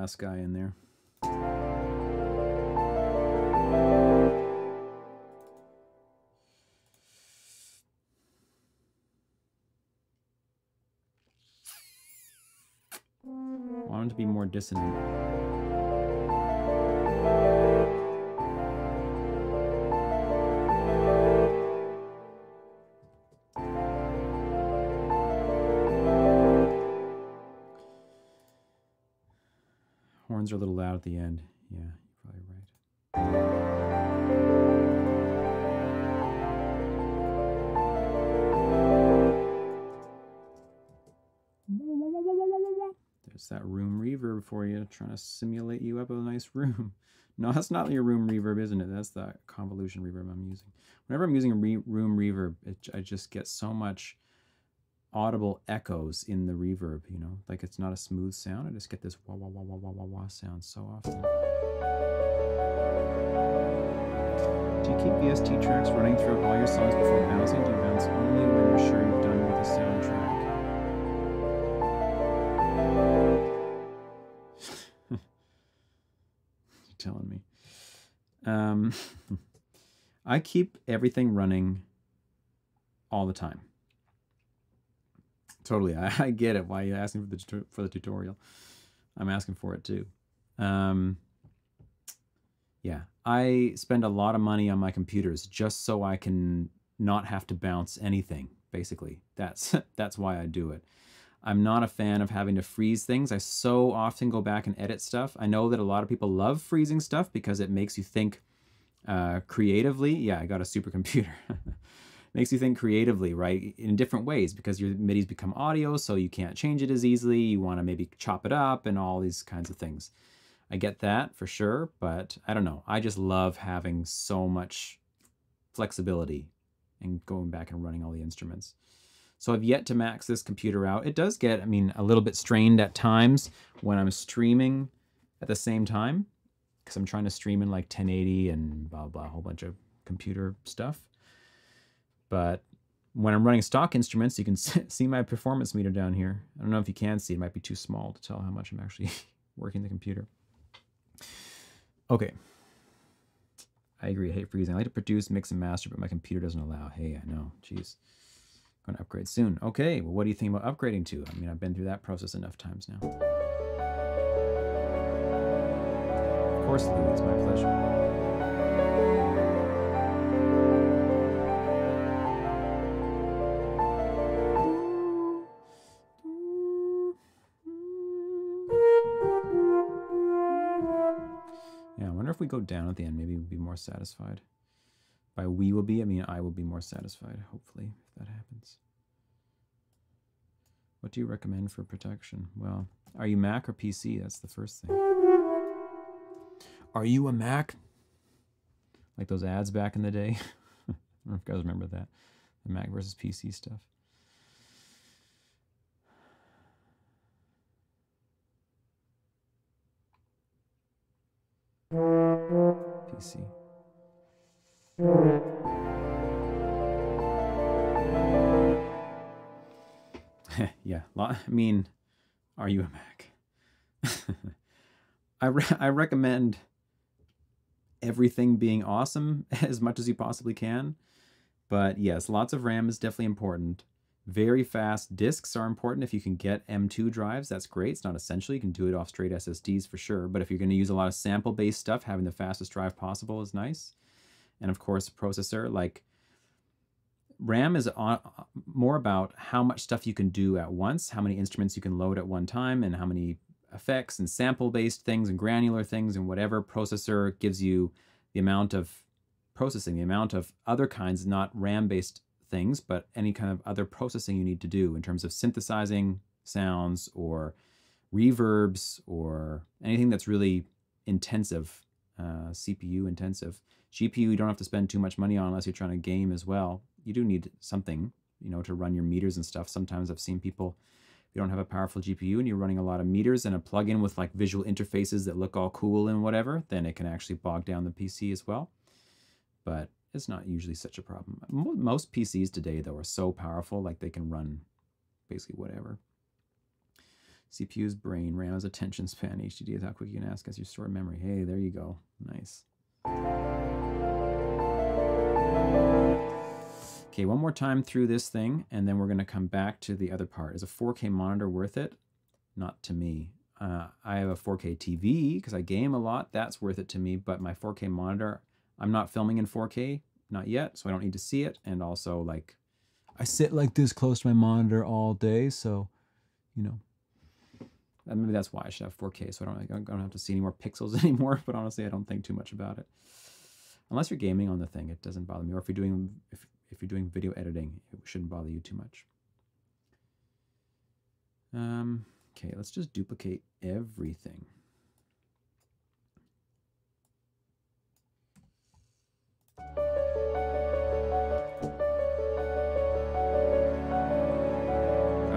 last guy in there. I want him to be more dissonant. Horns are a little loud at the end. Yeah, you're probably right. There's that room reverb for you, trying to simulate you up a nice room. No, that's not your room reverb, isn't it? That's the convolution reverb I'm using. Whenever I'm using a room reverb, I just get so much audible echoes in the reverb, you know, like it's not a smooth sound. I just get this wah wah wah wah wah wah wah sound so often. Do you keep VST tracks running throughout all your songs before bouncing? Do you bounce only when you're sure you've done with the soundtrack? You're telling me. I keep everything running all the time. Totally, I get it. Why are you asking for the tutorial? I'm asking for it too. Yeah, I spend a lot of money on my computers just so I can not have to bounce anything. Basically, that's why I do it. I'm not a fan of having to freeze things. I so often go back and edit stuff. I know that a lot of people love freezing stuff because it makes you think creatively. Yeah, I got a supercomputer. Makes you think creatively, right? In different ways, because your MIDIs become audio, so you can't change it as easily. You want to maybe chop it up and all these kinds of things. I get that for sure, but I don't know. I just love having so much flexibility and going back and running all the instruments. So I've yet to max this computer out. It does get, I mean, a little bit strained at times when I'm streaming at the same time, because I'm trying to stream in like 1080 and blah, blah, a whole bunch of computer stuff. But when I'm running stock instruments, you can see my performance meter down here. I don't know if you can see, it might be too small to tell how much I'm actually working the computer. Okay. I agree, I hate freezing. I like to produce, mix, and master, but my computer doesn't allow. Hey, I know, jeez. I'm gonna upgrade soon. Okay, well, what do you think about upgrading to? I mean, I've been through that process enough times now. Of course, Louis, it's my pleasure. We go down at the end, maybe we'll be more satisfied. By we will be, I mean I will be more satisfied, hopefully, if that happens. What do you recommend for protection? Well, are you Mac or PC? That's the first thing. Are you a Mac? Like those ads back in the day. I don't know if you guys remember that. The Mac versus PC stuff. PC. Yeah, I mean, are you a Mac? I recommend everything being awesome as much as you possibly can. But yes, lots of RAM is definitely important. Very fast disks are important. If you can get M2 drives, that's great. It's not essential. You can do it off straight SSDs for sure. But if you're going to use a lot of sample-based stuff, having the fastest drive possible is nice. And of course, a processor. Like RAM is more about how much stuff you can do at once, how many instruments you can load at one time, and how many effects and sample-based things and granular things and whatever. Processor gives you the amount of processing, the amount of other kinds, not RAM-based things, but any kind of other processing you need to do in terms of synthesizing sounds or reverbs or anything that's really intensive, CPU intensive. GPU, you don't have to spend too much money on unless you're trying to game as well. You do need something, you know, to run your meters and stuff. Sometimes I've seen people, you don't have a powerful GPU and you're running a lot of meters and a plugin with like visual interfaces that look all cool and whatever, then it can actually bog down the PC as well. But it's not usually such a problem. Most PCs today, though, are so powerful, like they can run basically whatever. CPU's brain, RAM is attention span, HDD is how quick you can access your stored memory. Hey, there you go. Nice. Okay, one more time through this thing, and then we're going to come back to the other part. Is a 4K monitor worth it? Not to me. I have a 4K TV because I game a lot. That's worth it to me, but my 4K monitor, I'm not filming in 4K, not yet, so I don't need to see it. And also, like, I sit like this close to my monitor all day, so, you know. And maybe that's why I should have 4K, so I don't have to see any more pixels anymore, but honestly, I don't think too much about it. Unless you're gaming on the thing, it doesn't bother me. Or if you're doing, if you're doing video editing, it shouldn't bother you too much. Okay, let's just duplicate everything. Gotta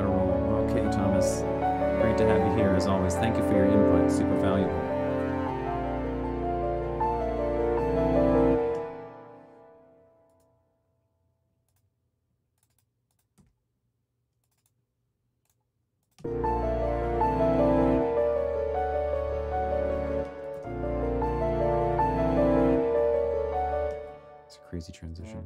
roll. Okay, Thomas. Great to have you here as always. Thank you for your input. Super valuable. Transition.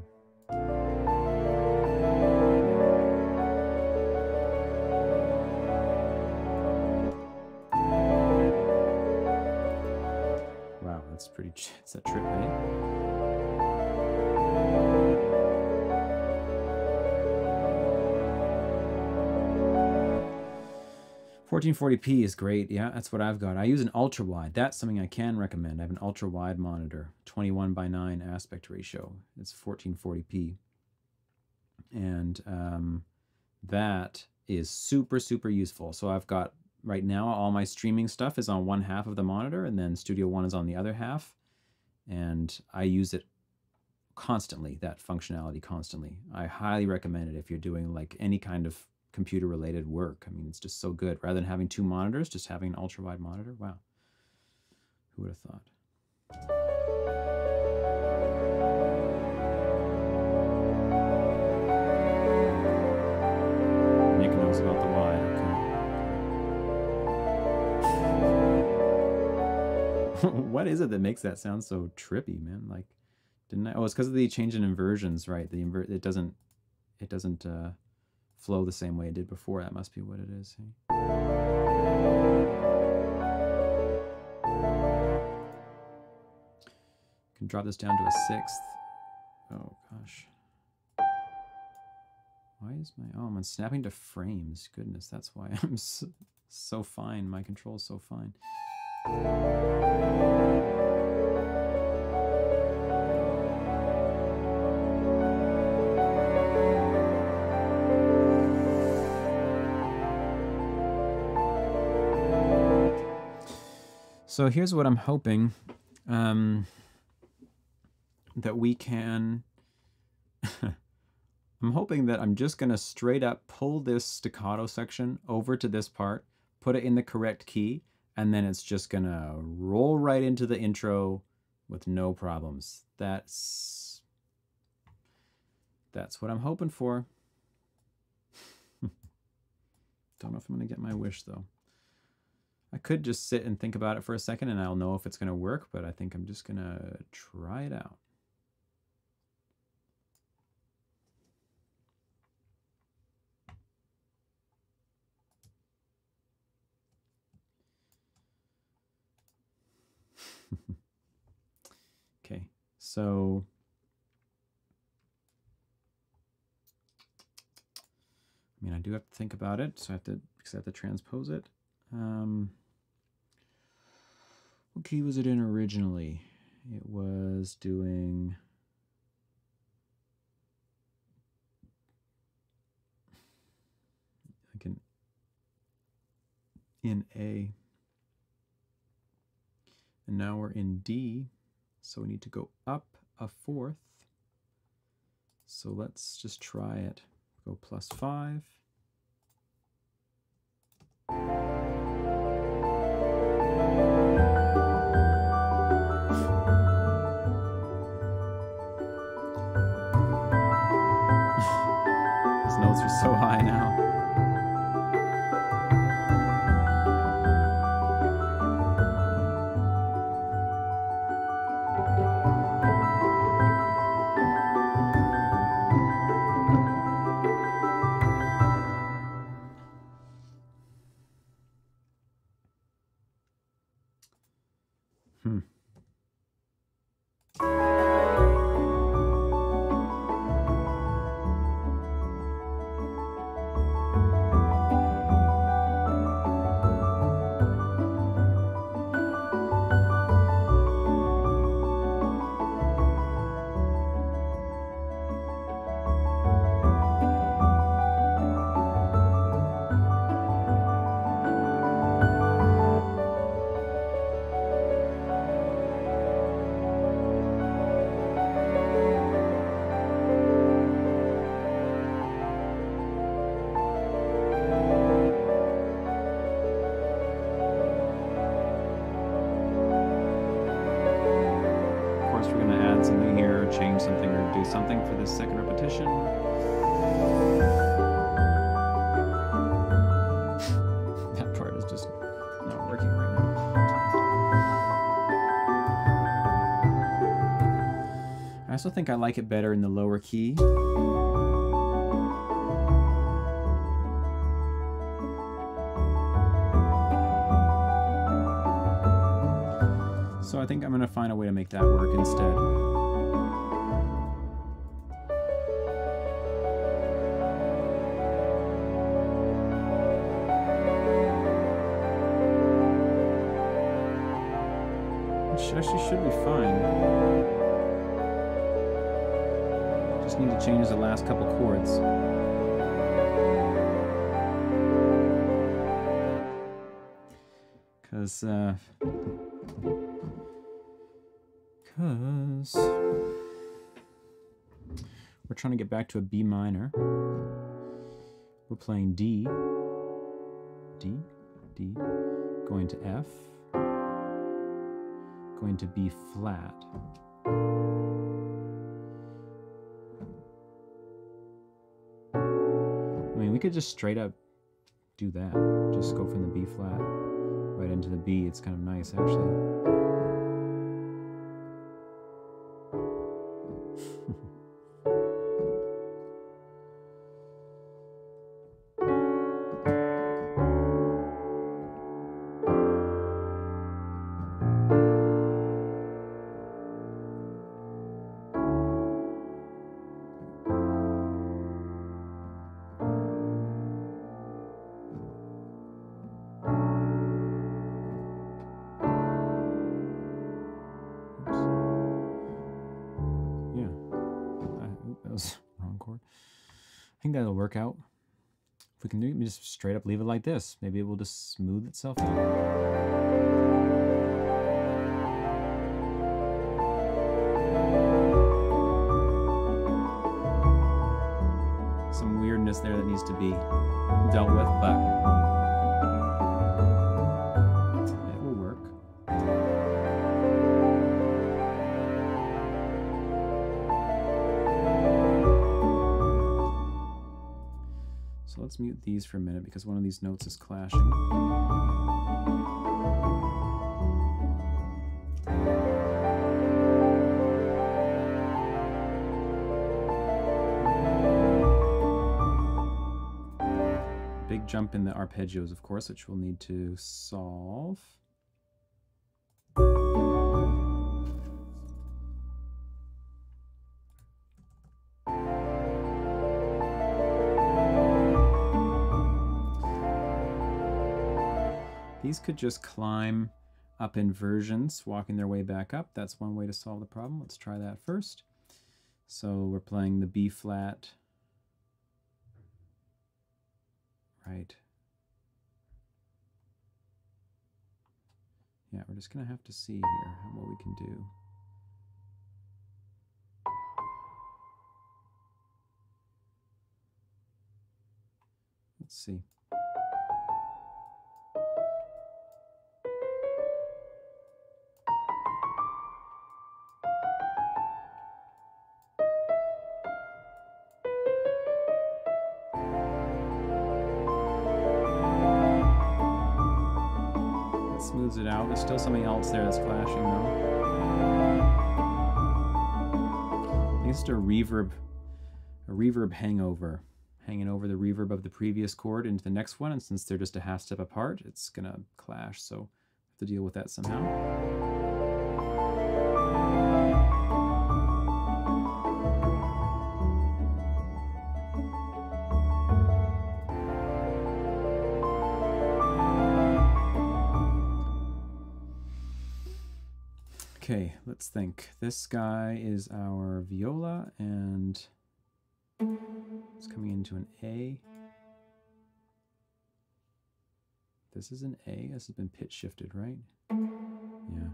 Wow, that's pretty, it's a trip, right? 1440p is great, yeah, that's what I've got. I use an ultra-wide, that's something I can recommend. I have an ultra-wide monitor. 21:9 aspect ratio. It's 1440p. And that is super, super useful. So I've got, right now, all my streaming stuff is on one half of the monitor, and then Studio One is on the other half. And I use it constantly, that functionality constantly. I highly recommend it if you're doing like any kind of computer-related work. I mean, it's just so good. Rather than having two monitors, just having an ultra-wide monitor. Wow. Who would have thought? About the why, okay. What is it that makes that sound so trippy, man? Like, didn't I? Oh, it's because of the change in inversions, right? The it doesn't flow the same way it did before. That must be what it is. You can drop this down to a sixth. Oh gosh. Why is my... Oh, I'm snapping to frames. Goodness, that's why I'm so fine. My control's so fine. So here's what I'm hoping. That we can... I'm hoping that I'm just going to straight up pull this staccato section over to this part, put it in the correct key, and then it's just going to roll right into the intro with no problems. That's what I'm hoping for. Don't know if I'm going to get my wish, though. I could just sit and think about it for a second, and I'll know if it's going to work, but I think I'm just going to try it out. Okay, so I mean, I do have to think about it, so I have to, because I have to transpose it. What key was it in originally? It was doing like an in A. And now we're in D, so we need to go up a fourth. So let's just try it. Go +5. Those notes are so high now. something here, or change something, or do something for this second repetition. That part is just not working right now. I also think I like it better in the lower key. So I think I'm going to find a way to make that work instead. It actually should be fine. Just need to change the last couple chords. Because, we're trying to get back to a B minor. We're playing D, D, D, going to F, going to B flat. I mean, we could just straight up do that. Just go from the B flat right into the B. It's kind of nice, actually. That'll work out. If we can do it, just straight up leave it like this. Maybe it will just smooth itself out. Some weirdness there that needs to be dealt with, but let's mute these for a minute because one of these notes is clashing. Big jump in the arpeggios, of course, which we'll need to solve. These could just climb up in versions, walking their way back up. That's one way to solve the problem. Let's try that first. So we're playing the B flat, right? Yeah, we're just going to have to see here what we can do. Let's see. Smooths it out. There's still something else there that's clashing, though. I think it's just a reverb hangover. Hanging over the reverb of the previous chord into the next one, and since they're just a half step apart, it's going to clash, so we'll have to deal with that somehow. Okay, let's think. This guy is our viola, and it's coming into an A. This is an A. This has been pitch shifted, right? Yeah.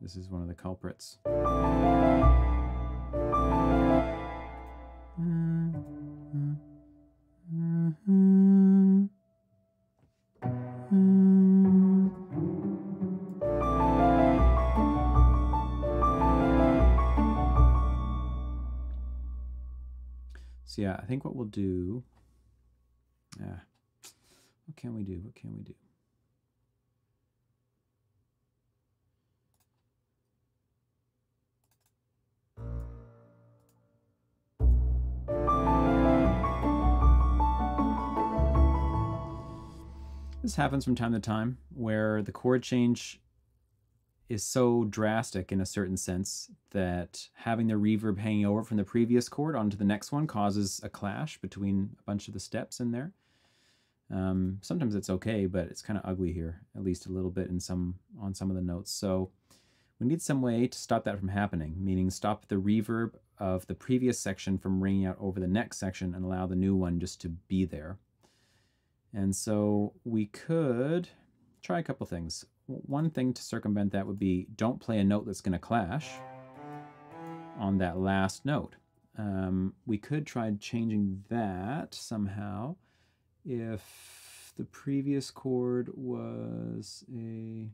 This is one of the culprits. So yeah, I think what we'll do, what can we do? What can we do? This happens from time to time where the chord change is so drastic in a certain sense that having the reverb hanging over from the previous chord onto the next one causes a clash between a bunch of the steps in there. Sometimes it's okay, but it's kind of ugly here, at least a little bit in on some of the notes. So we need some way to stop that from happening, meaning stop the reverb of the previous section from ringing out over the next section and allow the new one just to be there. And so we could try a couple things. One thing to circumvent that would be don't play a note that's going to clash on that last note. We could try changing that somehow. If the previous chord was a...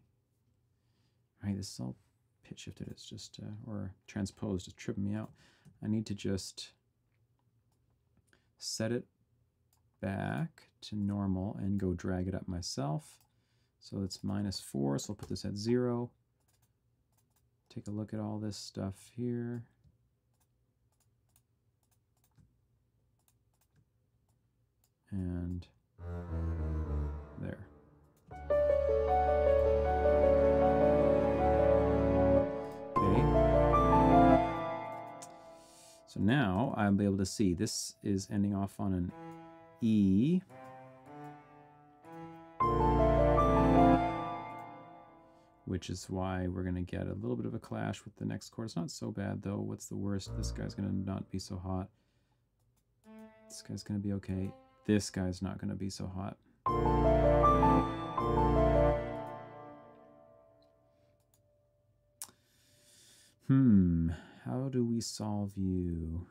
All right, this is all pitch shifted. It's just, or transposed. It's tripping me out. I need to just set it back to normal and go drag it up myself. So it's -4, so I'll put this at 0. Take a look at all this stuff here. And there. Okay. So now I'll be able to see this is ending off on an E. Which is why we're going to get a little bit of a clash with the next chord. It's not so bad, though. What's the worst? This guy's going to not be so hot. This guy's going to be okay. This guy's not going to be so hot. How do we solve you?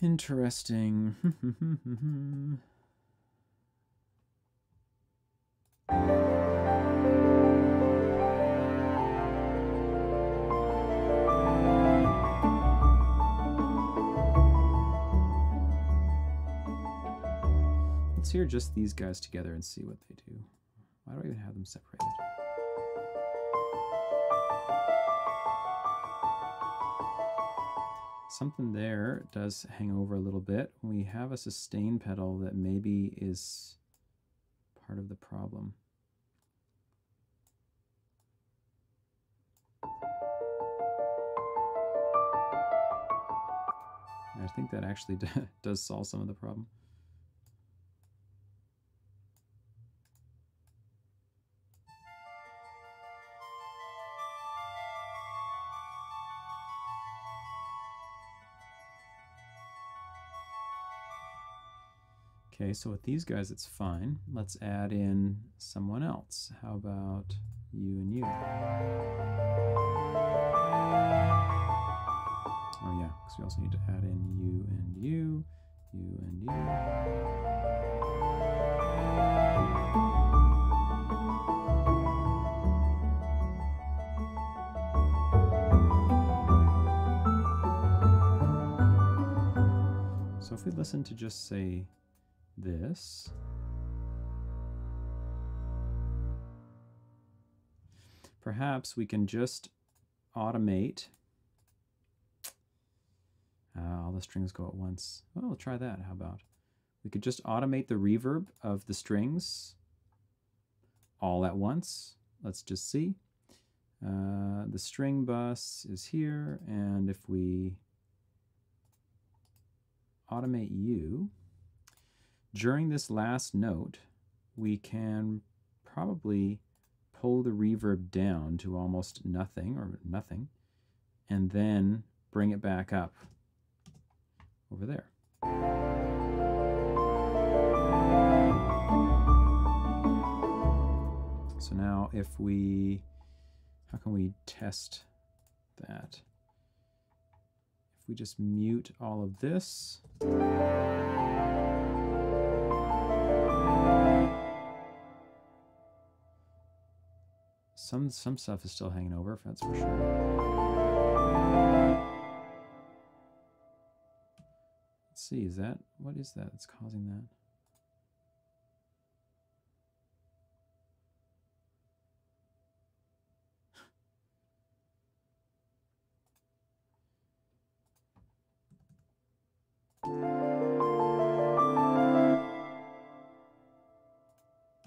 Interesting. Let's hear just these guys together and see what they do. Why do I even have them separated? Something there does hang over a little bit. We have a sustain pedal that maybe is part of the problem. I think that actually does solve some of the problem. Okay, so with these guys, it's fine. Let's add in someone else. How about you and you? Oh yeah, because we also need to add in you and you, you and you. So if we listen to just say, this. Perhaps we can just automate. All the strings go at once. Well, we'll try that. How about we could just automate the reverb of the strings all at once. Let's just see. The string bus is here, and if we automate you, during this last note, we can probably pull the reverb down to almost nothing or nothing, and then bring it back up over there. So now if we, how can we test that? If we just mute all of this. Some stuff is still hanging over, if that's for sure. Let's see, is that, what is that that's causing that?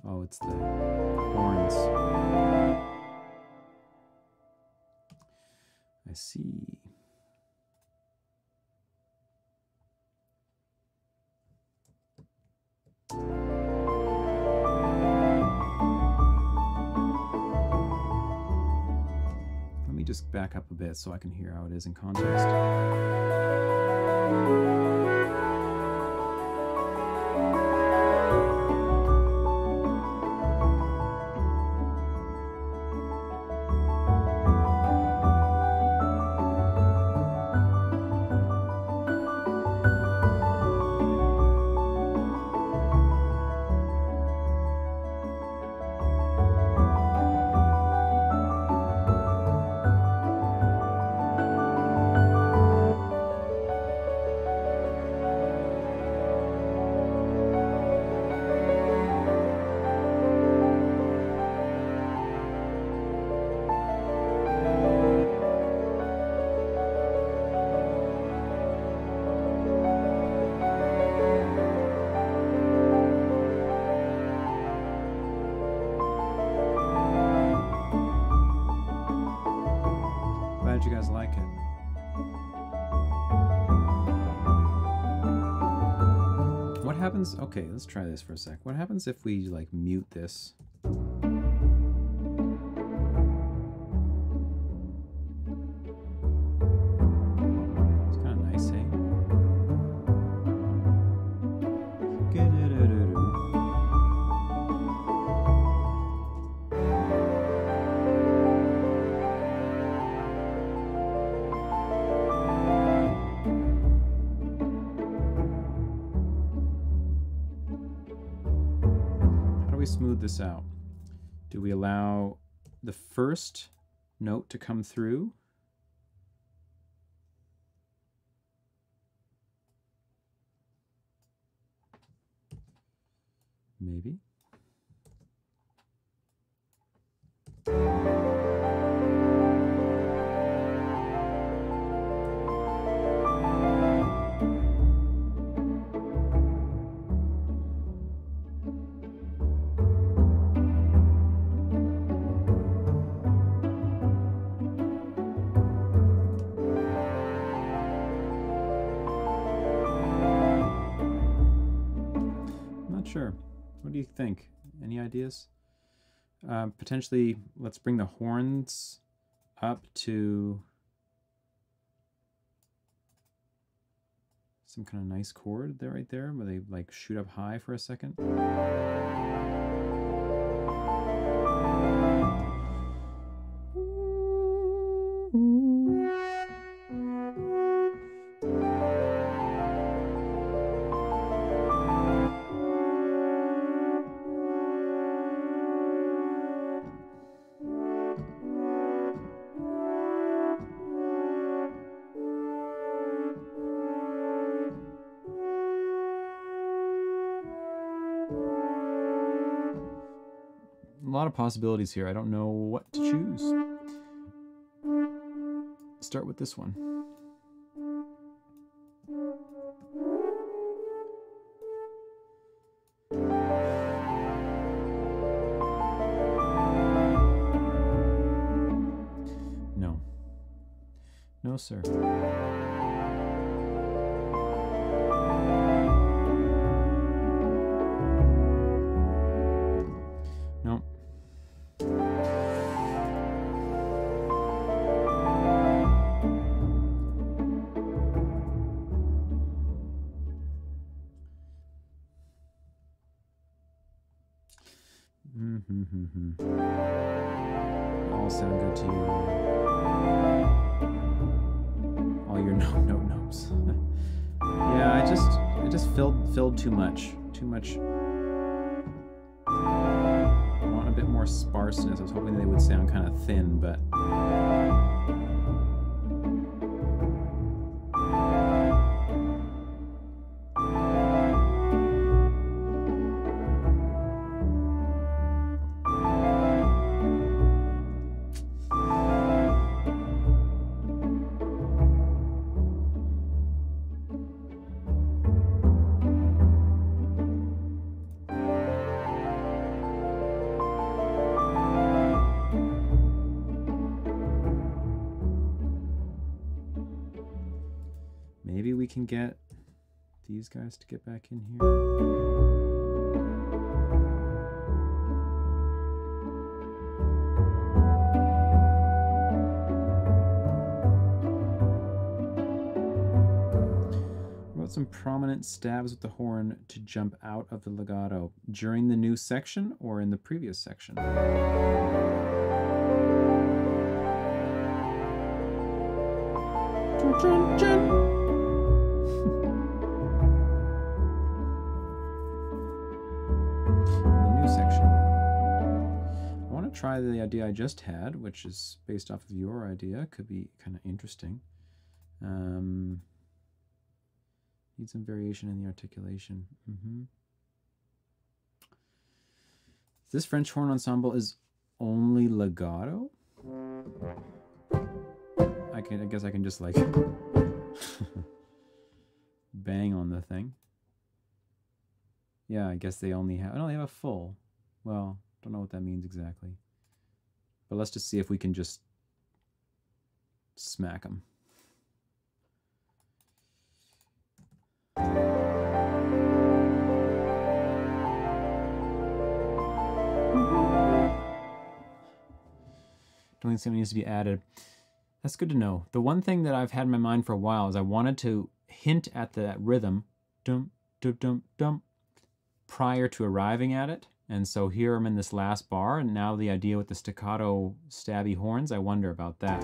Oh, it's the horns. I see. Let me just back up a bit so I can hear how it is in context. Okay, let's try this for a sec. What happens if we like mute this? It's kind of nice, This out. Do we allow the first note to come through? Maybe. Think? Any ideas? Potentially, let's bring the horns up to some kind of nice chord there, right there, where they like shoot up high for a second. Of possibilities here. I don't know what to choose. Start with this one. No. No, sir. Mm-hmm. sound good to you? All your notes. Yeah, I just filled too much. I want a bit more sparseness. I was hoping they would sound kind of thin, but can get these guys to get back in here. What about some prominent stabs with the horn to jump out of the legato during the new section or in the previous section? Chun, chun, chun. Try the idea I just had, which is based off of your idea. Could be kind of interesting. Need some variation in the articulation. This French horn ensemble is only legato? I guess I can just like bang on the thing. Yeah, I guess they only have, no, they have a full. Well, don't know what that means exactly. But let's just see if we can just smack them. Don't think something needs to be added. That's good to know. The one thing that I've had in my mind for a while is I wanted to hint at that rhythm, dum, dum, dum, dum, prior to arriving at it. And so here I'm in this last bar, and now the idea with the staccato stabby horns, I wonder about that.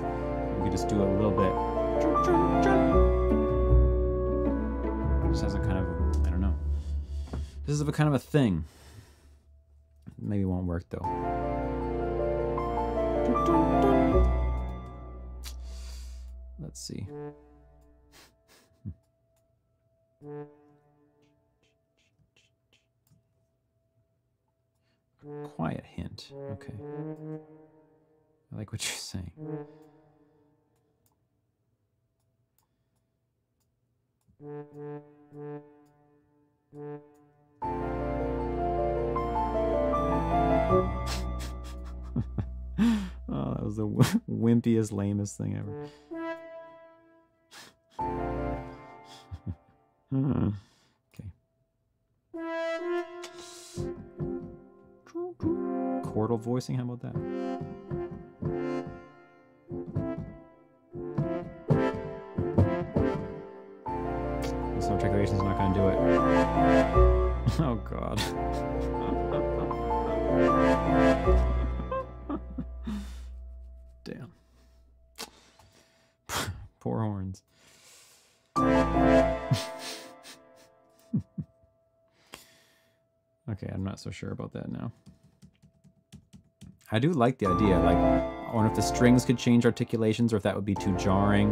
We could just do a little bit. Just has a kind of, I don't know. This is a kind of a thing. Maybe it won't work though. Let's see. Quiet hint. Okay. I like what you're saying. Oh, that was the wimpiest, lamest thing ever. Okay. Chordal voicing, how about that? This articulation's not gonna do it. Oh god. Damn. Poor horns. Okay, I'm not so sure about that now. I do like the idea, like, I wonder if the strings could change articulations or if that would be too jarring.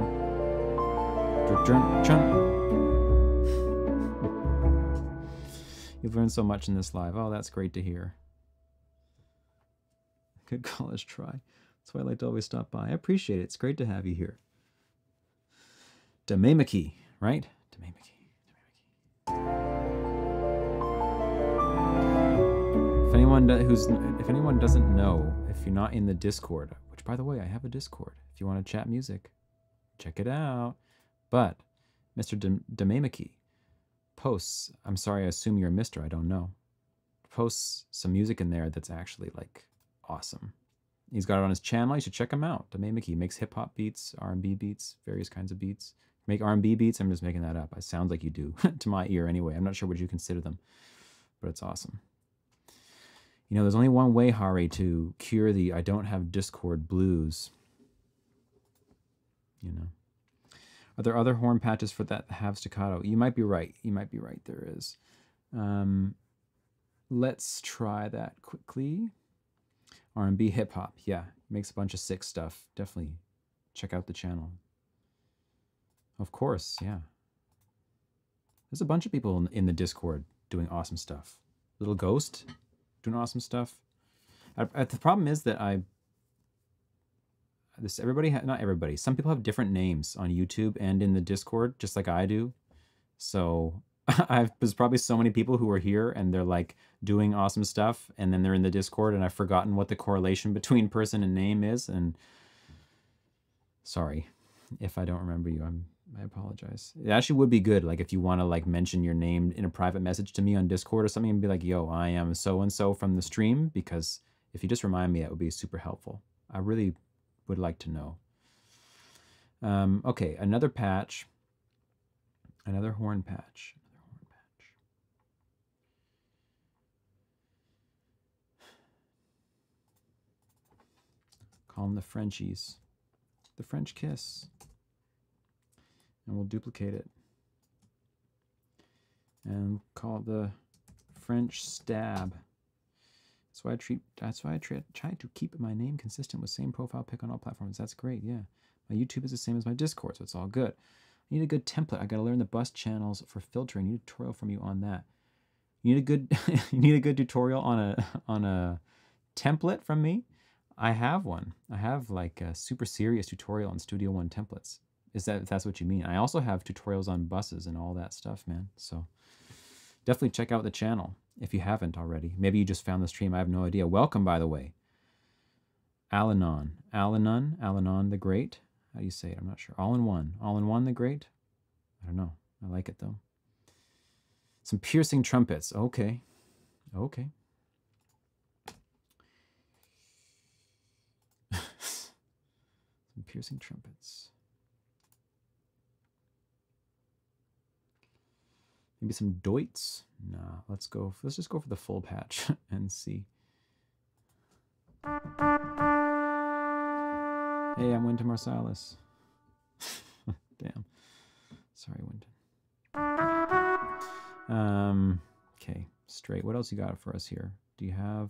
You've learned so much in this live. Oh, that's great to hear. Good college try. That's why I like to always stop by. I appreciate it. It's great to have you here. Dememaki, right? Dememaki. If anyone doesn't know, if you're not in the Discord, which by the way, I have a Discord. If you want to chat music, check it out. But Mr. Dememaki posts, I'm sorry, I assume you're Mr., I don't know, posts some music in there that's actually like awesome. He's got it on his channel, you should check him out. Dememaki makes hip hop beats, R&B beats, various kinds of beats. Make R&B beats, I'm just making that up. It sounds like you do, to my ear anyway. I'm not sure what you consider them, but it's awesome. You know, there's only one way, Hari, to cure the I don't have Discord blues. You know. Are there other horn patches for that have staccato? You might be right. You might be right. There is. Let's try that quickly. R&B hip hop. Yeah, makes a bunch of sick stuff. Definitely check out the channel. Of course, yeah. There's a bunch of people in the Discord doing awesome stuff. Little Ghost doing awesome stuff. The problem is that not everybody. Some people have different names on YouTube and in the Discord, just like I do. So there's probably so many people who are here and they're like doing awesome stuff, and then they're in the Discord, and I've forgotten what the correlation between person and name is. And sorry if I don't remember you. I apologize. It actually would be good, like if you want to like mention your name in a private message to me on Discord or something, and be like, "Yo, I am so and so from the stream," because if you just remind me, that would be super helpful. I really would like to know. Okay, another patch. Another horn patch. Another horn patch. Call them the Frenchies. The French kiss. And we'll duplicate it. And call it the French stab. That's why I try to keep my name consistent with same profile pic on all platforms. That's great, yeah. My YouTube is the same as my Discord, so it's all good. I need a good template. I gotta learn the bus channels for filtering. I need a tutorial from you on that. You need a good you need a good tutorial on a template from me? I have one. I have like a super serious tutorial on Studio One templates. If that's what you mean. I also have tutorials on buses and all that stuff, man. So definitely check out the channel if you haven't already. Maybe you just found the stream. I have no idea. Welcome, by the way. Alanon. Alanon. Alanon the Great. How do you say it? I'm not sure. All in One. All in One the Great? I don't know. I like it, though. Some piercing trumpets. Okay. Okay. Some piercing trumpets. Maybe some Deutz? Nah, let's go. Let's just go for the full patch and see. Hey, I'm Wynton Marsalis. Damn. Sorry, Wynton. Okay, straight. What else you got for us here? Do you have...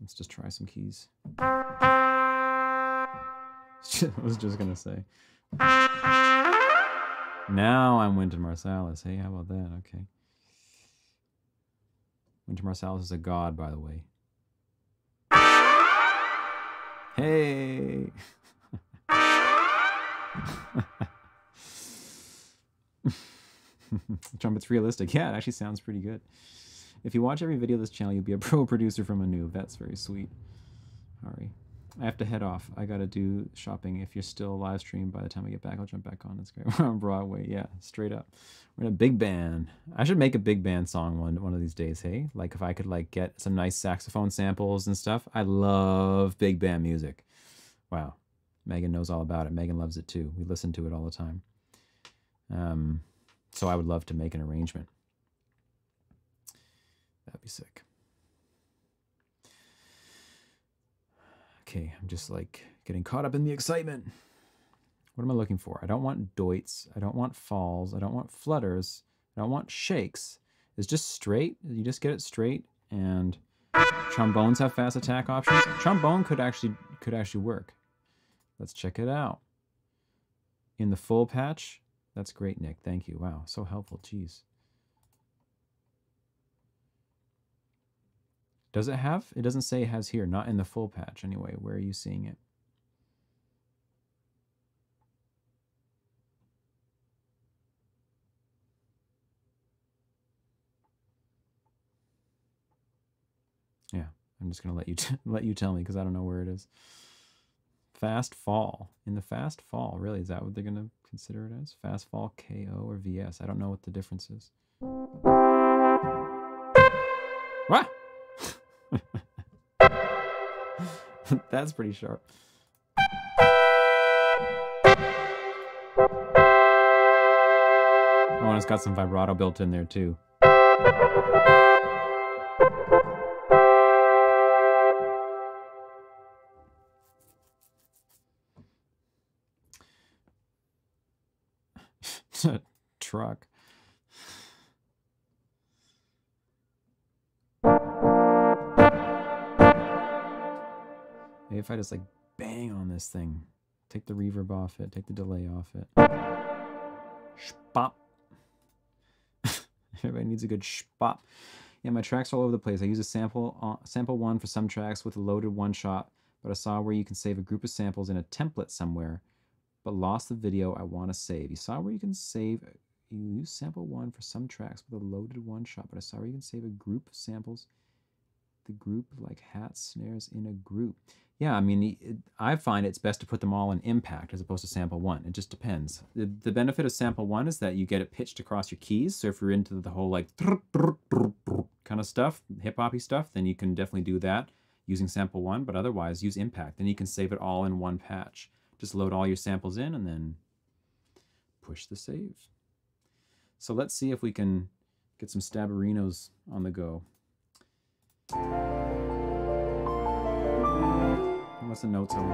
Let's just try some keys. I was just going to say. Now I'm Wynton Marsalis. Hey, how about that? Okay. Wynton Marsalis is a god, by the way. Hey! Trumpet's realistic. Yeah, it actually sounds pretty good. If you watch every video of this channel, you'll be a pro producer from a noob. That's very sweet. Sorry. I have to head off. I gotta do shopping. If you're still live stream by the time I get back, I'll jump back on. That's great. We're on Broadway. Yeah, straight up. We're in a big band. I should make a big band song one of these days, hey? Like if I could like get some nice saxophone samples and stuff. I love big band music. Wow. Megan knows all about it. Megan loves it too. We listen to it all the time. So I would love to make an arrangement. That'd be sick. Okay, I'm just like getting caught up in the excitement. What am I looking for? I don't want Deutz. I don't want falls. I don't want flutters. I don't want shakes. It's just straight. You just get it straight. And trombones have fast attack options. Trombone could actually work. Let's check it out. In the full patch. That's great, Nick. Thank you. Wow, so helpful. Jeez. Does it have? It doesn't say it has here, not in the full patch anyway. Where are you seeing it? Yeah, I'm just going to let you tell me because I don't know where it is. Fast fall. In the fast fall, really, is that what they're going to consider it as? Fast fall KO or VS? I don't know what the difference is. What? That's pretty sharp. Oh, and it's got some vibrato built in there too. truck. Maybe if I just like bang on this thing, take the reverb off it, take the delay off it. Shpop. Everybody needs a good shpop. Yeah, my tracks are all over the place. I use a sample one for some tracks with a loaded one shot, but I saw where you can save a group of samples in a template somewhere, but lost the video I want to save. You saw where you can save, you use sample one for some tracks with a loaded one shot, but I saw where you can save a group of samples, the group like hats, snares in a group. Yeah, I mean, I find it's best to put them all in impact as opposed to sample one. It just depends. The benefit of sample one is that you get it pitched across your keys. So if you're into the whole like kind of stuff, hip-hoppy stuff, then you can definitely do that using sample one, but otherwise use impact. Then you can save it all in one patch. Just load all your samples in and then push the save. So let's see if we can get some Stabarinos on the go. What's the notes I want?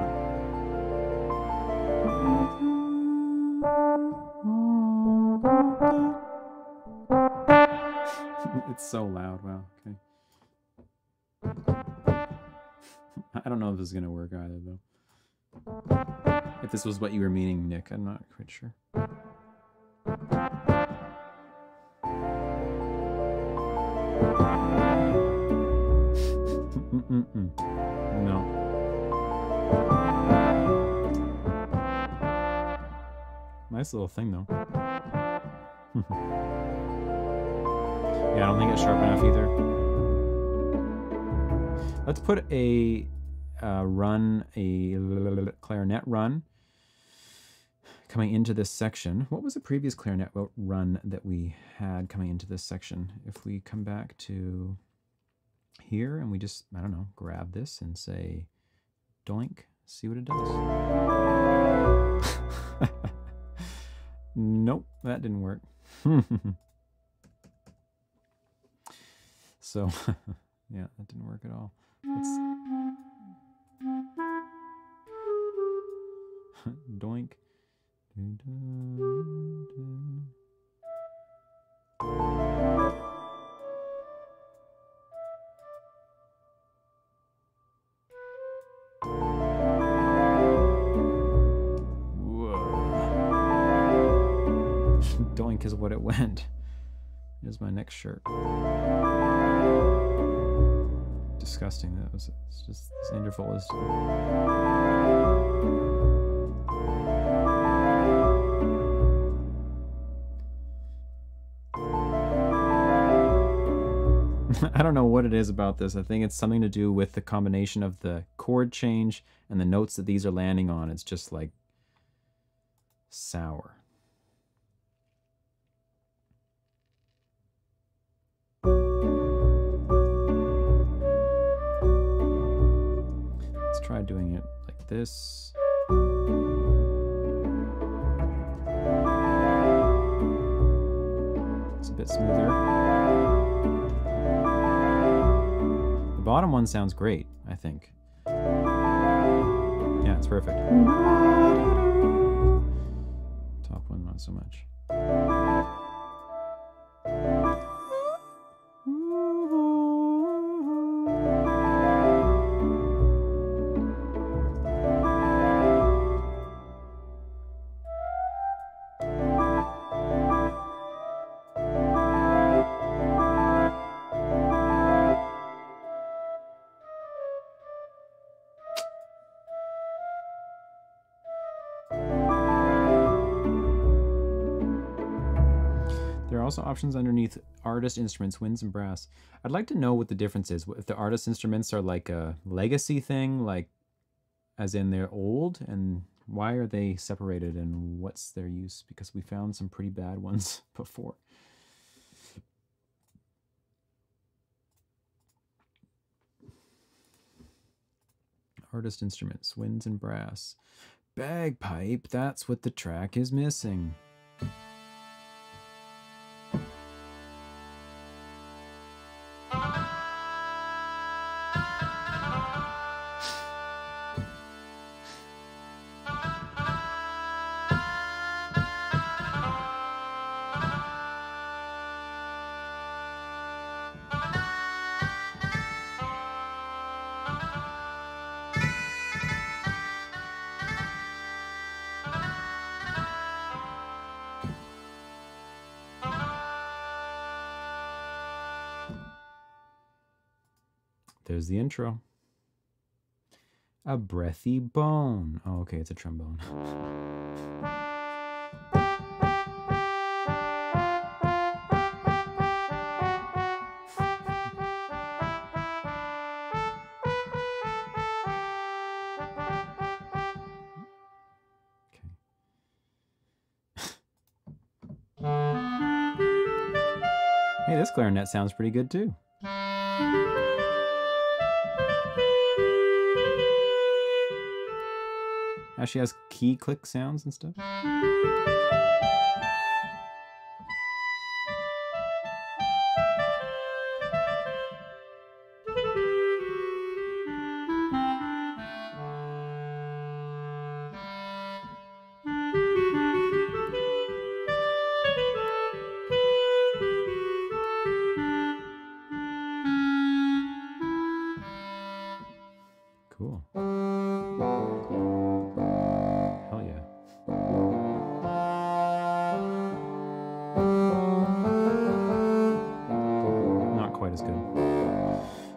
It's so loud. Wow. Okay. I don't know if this is gonna work either, though. If this was what you were meaning, Nick, I'm not quite sure. No. Nice little thing, though. Yeah, I don't think it's sharp enough either. Let's put a clarinet run coming into this section. What was the previous clarinet run that we had coming into this section? If we come back to here and we just, I don't know, grab this and say doink, see what it does. Nope, that didn't work. So, yeah, that didn't work at all. Doink. Doink is what it went. Here's my next shirt. Disgusting. That was, it's just, this interval is. I don't know what it is about this. I think it's something to do with the combination of the chord change and the notes that these are landing on. It's just like sour. Try doing it like this. It's a bit smoother. The bottom one sounds great, I think. Yeah, it's perfect. Top one, not so much. Also options underneath artist instruments, winds and brass. I'd like to know what the difference is. If the artist instruments are like a legacy thing, like as in they're old, and why are they separated and what's their use? Because we found some pretty bad ones before. Artist instruments, winds and brass. Bagpipe, that's what the track is missing. There's the intro. A breathy bone. Oh, okay, it's a trombone. Hey, this clarinet sounds pretty good too. Now she has key click sounds and stuff.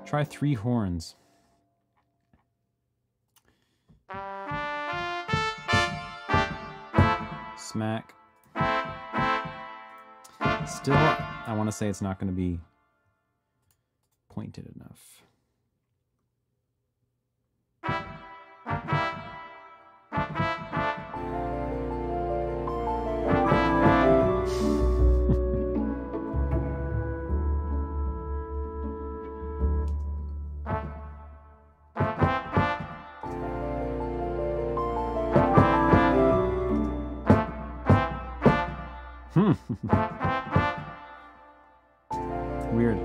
Try three horns. Smack. Still, I want to say it's not going to be pointed enough. Weird.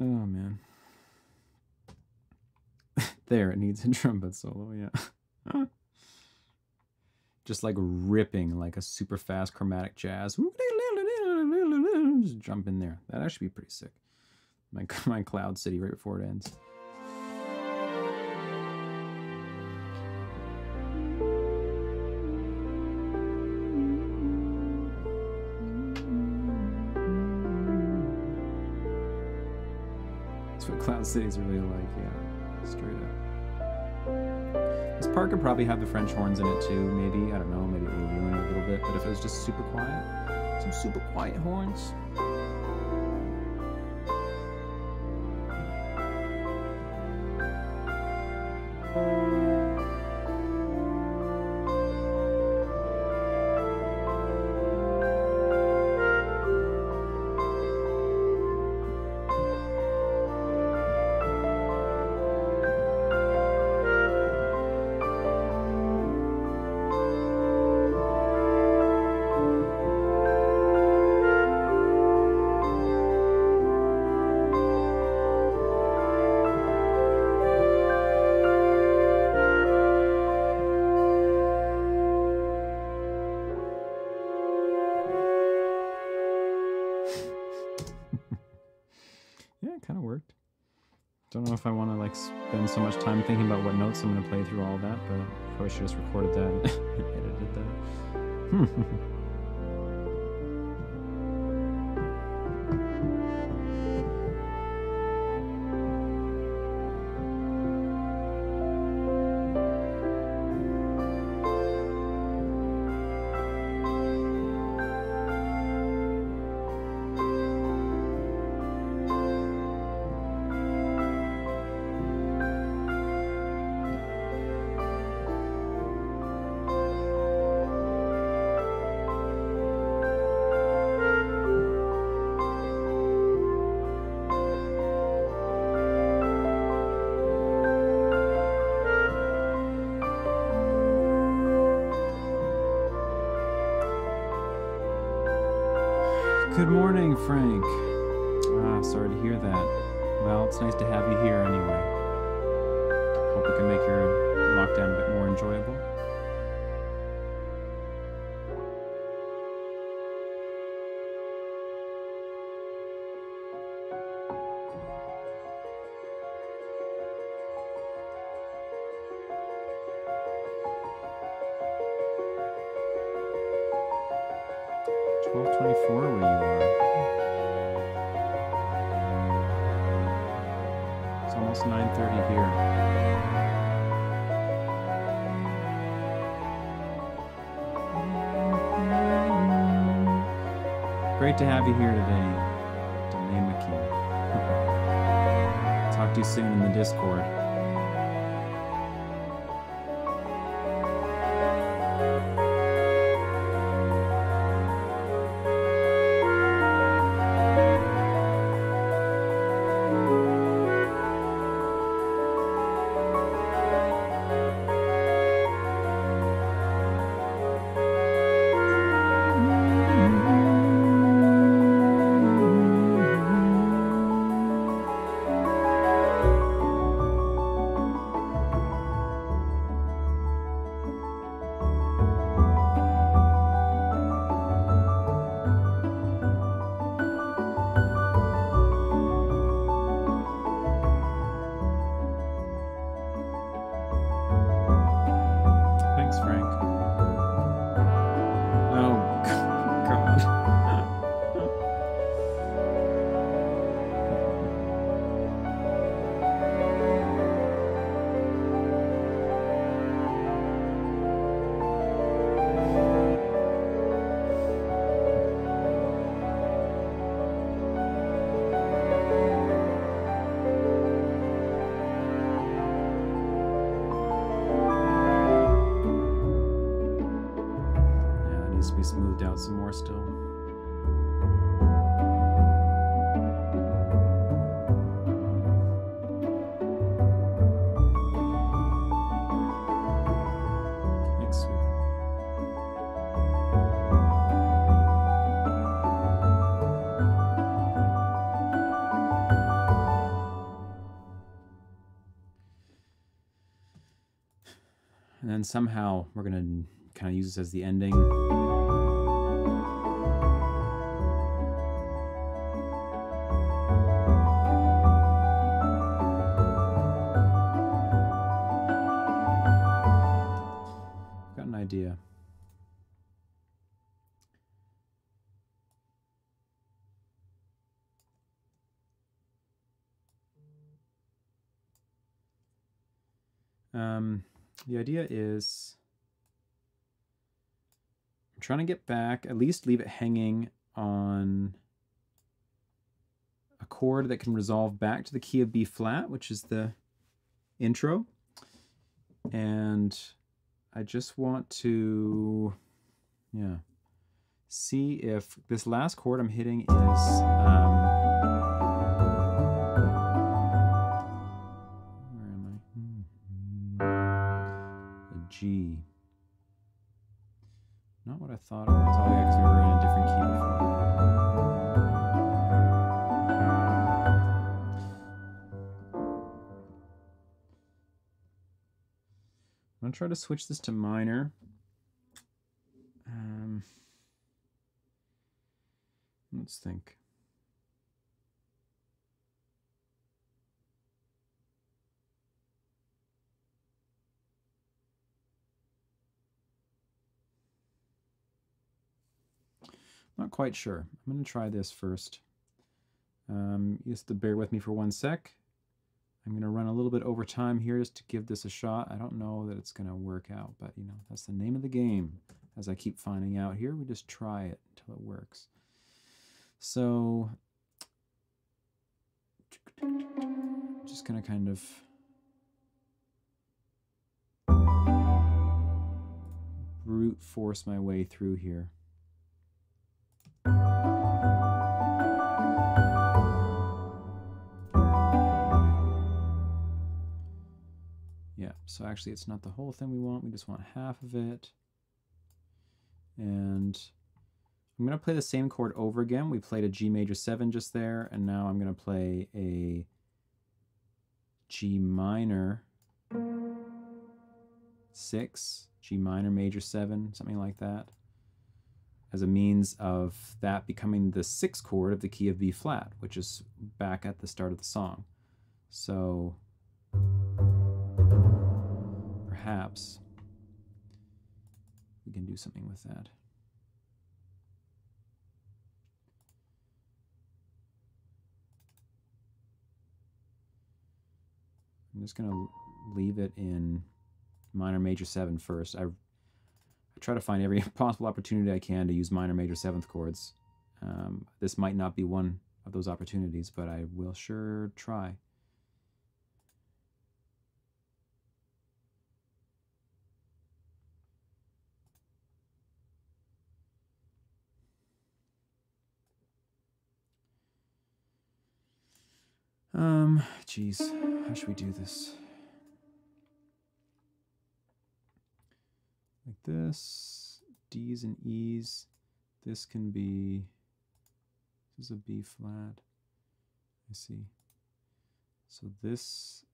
Oh, man. There, it needs a trumpet solo, yeah. Just like ripping like a super fast chromatic jazz. Just jump in there. That'd actually be pretty sick. My Cloud City right before it ends. That's what Cloud City's really like, yeah. Straight up. This part could probably have the French horns in it too, maybe. I don't know, maybe it would ruin it a little bit, but if it was just super quiet, some super quiet horns. If I want to like spend so much time thinking about what notes I'm going to play through all that, but I probably should just recorded that and edited that. Good morning, Frank. Ah, sorry to hear that. Well, it's nice to have you here anyway. Hope we can make your lockdown a bit more enjoyable. before where you are. It's almost 9:30 here. Great to have you here today, Dynamiki. Talk to you soon in the Discord. And somehow we're gonna kind of use this as the ending. I've got an idea. The idea is I'm trying to get back, at least leave it hanging on a chord that can resolve back to the key of B flat, which is the intro. And I just want to, yeah, see if this last chord I'm hitting is, G. Not what I thought it was. Oh yeah, because we were in a different key before. I'm going to try to switch this to minor. Let's think. Not quite sure. I'm going to try this first. Just to bear with me for one sec. I'm going to run a little bit over time here just to give this a shot. I don't know that it's going to work out, but you know, that's the name of the game. As I keep finding out here, we just try it until it works. So, just going to kind of brute force my way through here. Yeah, so actually it's not the whole thing we want, we just want half of it. And I'm going to play the same chord over again. We played a G major 7 just there, and now I'm going to play a G minor 6, G minor major 7, something like that, as a means of that becoming the 6th chord of the key of B flat, which is back at the start of the song. So perhaps we can do something with that. I'm just going to leave it in minor major 7 first. I try to find every possible opportunity I can to use minor major 7th chords. This might not be one of those opportunities, but I will sure try. Geez, how should we do this? Like this, D's and E's. This can be, this is a B flat, I see. So this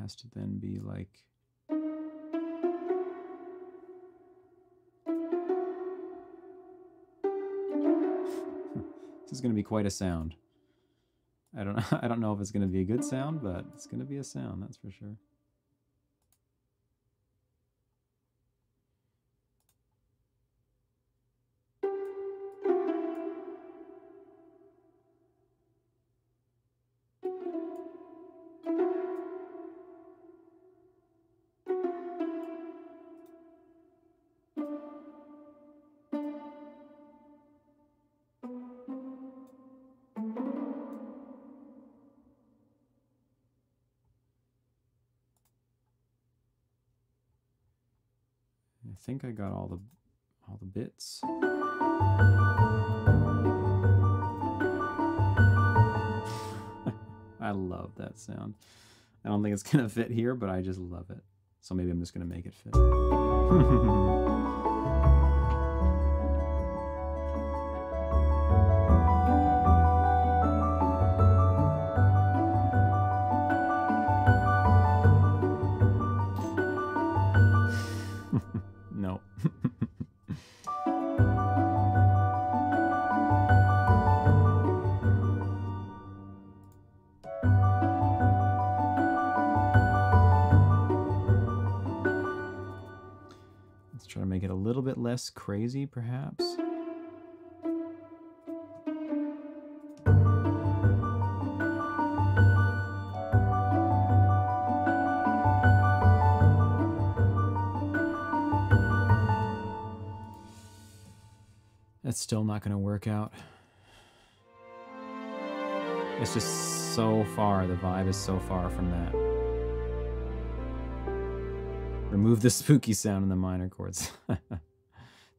has to then be like, this is gonna be quite a sound. I don't know if it's going to be a good sound, but it's going to be a sound, that's for sure. I think I got all the bits. I love that sound. I don't think it's gonna fit here, but I just love it. So maybe I'm just gonna make it fit. Crazy, perhaps. That's still not going to work out. It's just so far, the vibe is so far from that. Remove the spooky sound in the minor chords.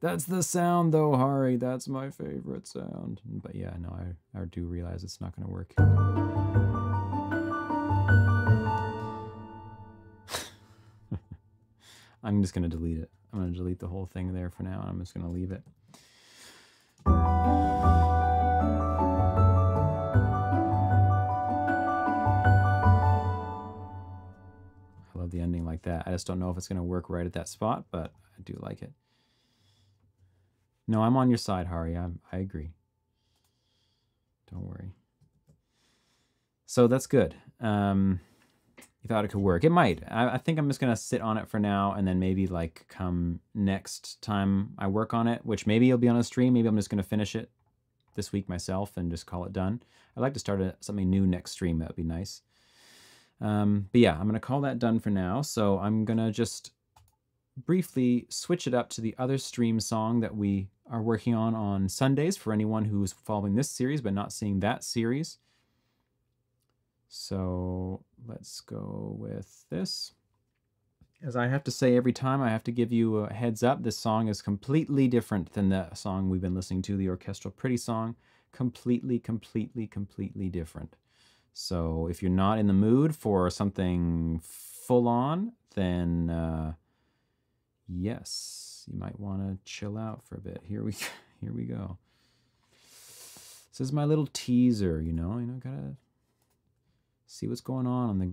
That's the sound though, Hari. That's my favorite sound. But yeah, no, I do realize it's not going to work. I'm just going to delete it. I'm going to delete the whole thing there for now. I'm just going to leave it. I love the ending like that. I just don't know if it's going to work right at that spot, but I do like it. No, I'm on your side, Hari. I agree. Don't worry. So that's good. You thought it could work. It might. I think I'm just going to sit on it for now, and then maybe like come next time I work on it, which maybe it'll be on a stream. Maybe I'm just going to finish it this week myself and just call it done. I'd like to start something new next stream. That would be nice. But yeah, I'm going to call that done for now. So I'm going to just briefly switch it up to the other stream song that we are working on Sundays for anyone who is following this series but not seeing that series. So let's go with this. As I have to say every time, I have to give you a heads up, this song is completely different than the song we've been listening to, the orchestral pretty song. Completely, completely, completely different. So if you're not in the mood for something full on, then yes, you might want to chill out for a bit. Here we go. This is my little teaser, you know, gotta see what's going on the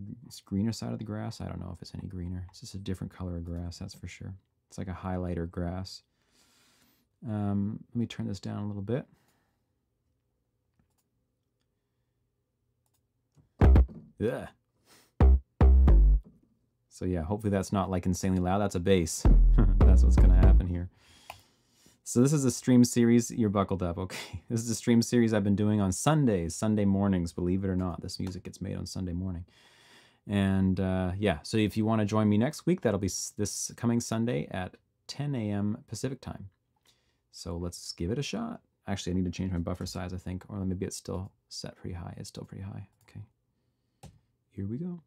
greener side of the grass. I don't know if it's any greener. It's just a different color of grass, that's for sure. It's like a highlighter grass. Let me turn this down a little bit. Yeah. So yeah, hopefully that's not like insanely loud. That's a bass. That's what's going to happen here. So this is a stream series. You're buckled up, okay. This is a stream series I've been doing on Sundays, Sunday mornings, believe it or not. This music gets made on Sunday morning. And yeah, so if you want to join me next week, that'll be this coming Sunday at 10 a.m. Pacific time. So let's give it a shot. Actually, I need to change my buffer size, I think, or maybe it's still set pretty high. It's still pretty high. Okay, here we go.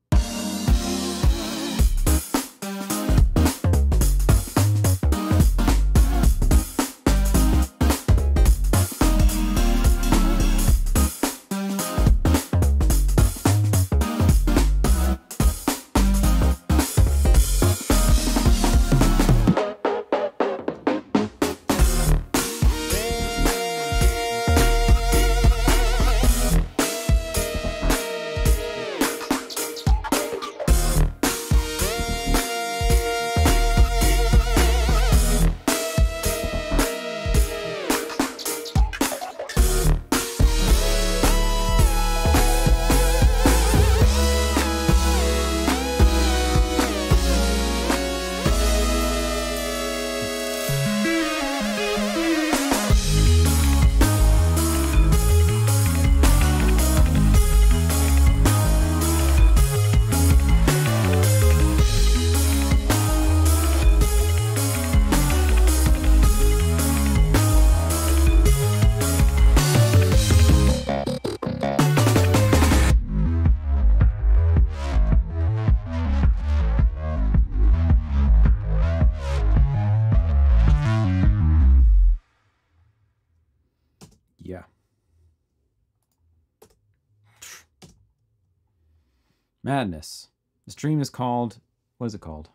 Madness. The stream is called, what is it called?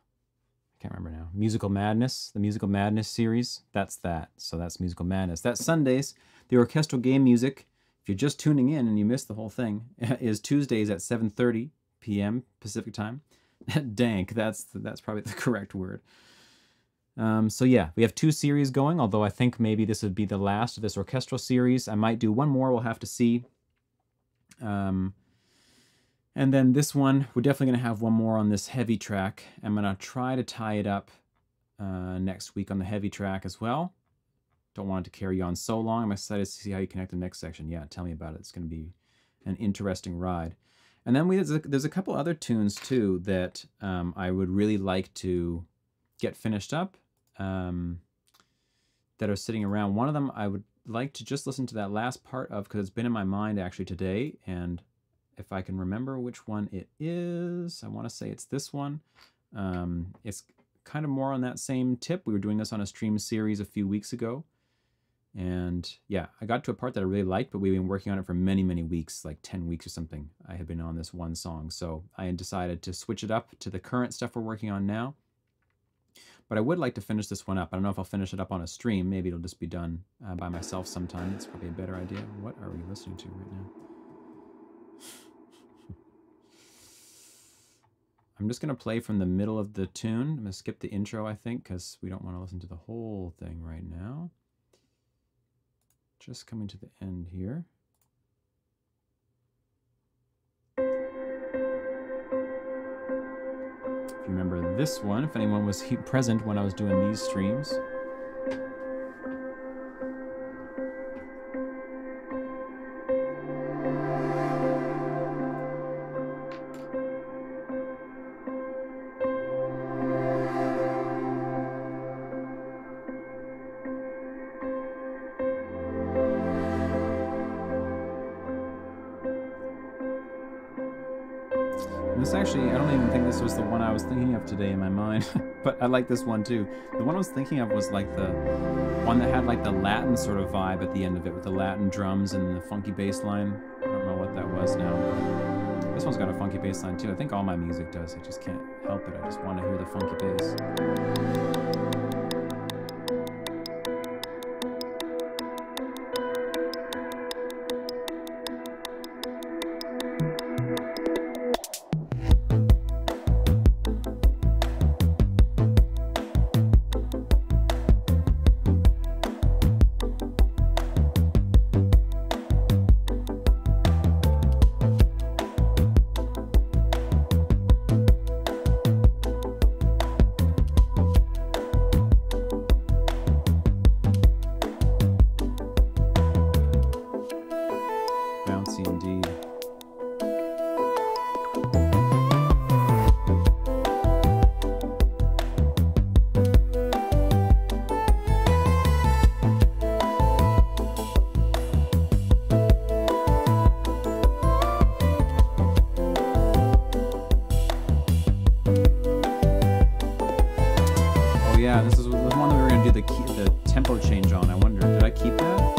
I can't remember now. Musical Madness, the Musical Madness series. That's that. So that's Musical Madness. That's Sundays. The orchestral game music, if you're just tuning in and you missed the whole thing, is Tuesdays at 7:30 p.m. Pacific time. Dank, that's probably the correct word. So yeah, we have two series going, although I think maybe this would be the last of this orchestral series. I might do one more, we'll have to see. And then this one, we're definitely going to have one more on this heavy track. I'm going to try to tie it up next week on the heavy track as well. Don't want it to carry on so long. I'm excited to see how you connect the next section. Yeah, tell me about it. It's going to be an interesting ride. And then there's a couple other tunes too that I would really like to get finished up that are sitting around. One of them I would like to just listen to that last part of because it's been in my mind actually today, and if I can remember which one it is, I want to say it's this one. It's kind of more on that same tip. We were doing this on a stream series a few weeks ago. And yeah, I got to a part that I really liked, but we've been working on it for many, many weeks, like 10 weeks or something. I have been on this one song. So I decided to switch it up to the current stuff we're working on now. But I would like to finish this one up. I don't know if I'll finish it up on a stream. Maybe it'll just be done by myself sometime. It's probably a better idea. What are we listening to right now? I'm just going to play from the middle of the tune. I'm going to skip the intro, I think, because we don't want to listen to the whole thing right now. Just coming to the end here. If you remember this one, if anyone was present when I was doing these streams. Today in my mind, but I like this one too. The one I was thinking of was like the one that had like the Latin sort of vibe at the end of it with the Latin drums and the funky bass line. I don't know what that was now. This one's got a funky bass line too. I think all my music does. I just can't help it. I just want to hear the funky bass. Yeah, this is the one that we were gonna do the tempo change on. I wonder, did I keep that?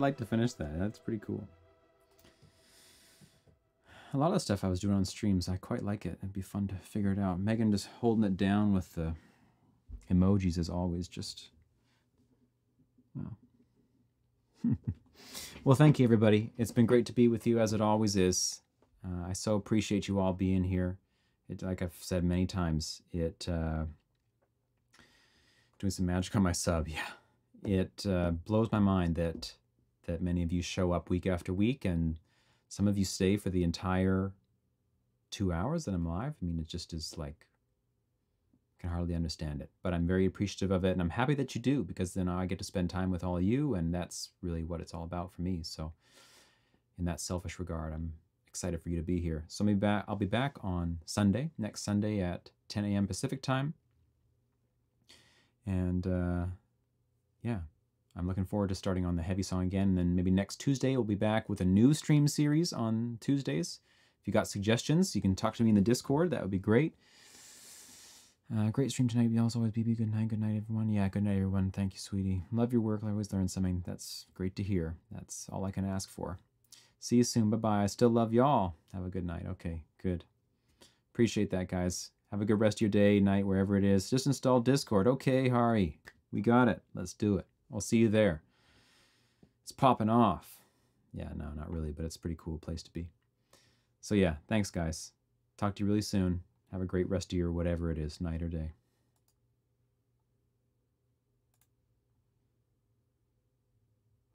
Like to finish that. That's pretty cool. A lot of the stuff I was doing on streams, I quite like it. It'd be fun to figure it out. Megan just holding it down with the emojis as always. Just wow. Well, thank you everybody. It's been great to be with you as it always is. I so appreciate you all being here. It, like I've said many times, it doing some magic on my sub. Yeah, it blows my mind that many of you show up week after week, and some of you stay for the entire 2 hours that I'm live. I mean, it just is like, I can hardly understand it, but I'm very appreciative of it, and I'm happy that you do, because then I get to spend time with all of you, and that's really what it's all about for me. So in that selfish regard, I'm excited for you to be here. So I'll be back on Sunday, next Sunday at 10 a.m. Pacific time. And yeah. I'm looking forward to starting on the heavy song again, and then maybe next Tuesday we'll be back with a new stream series on Tuesdays. If you got suggestions, you can talk to me in the Discord. That would be great. Great stream tonight. Y'all's always, BB. Good night, everyone. Yeah, good night, everyone. Thank you, sweetie. Love your work. I always learn something. That's great to hear. That's all I can ask for. See you soon. Bye-bye. I still love y'all. Have a good night. Okay, good. Appreciate that, guys. Have a good rest of your day, night, wherever it is. Just install Discord. Okay, Hari. We got it. Let's do it. I'll see you there. It's popping off. Yeah, no, not really, but it's a pretty cool place to be. So yeah, thanks guys. Talk to you really soon. Have a great rest of your whatever it is, night or day.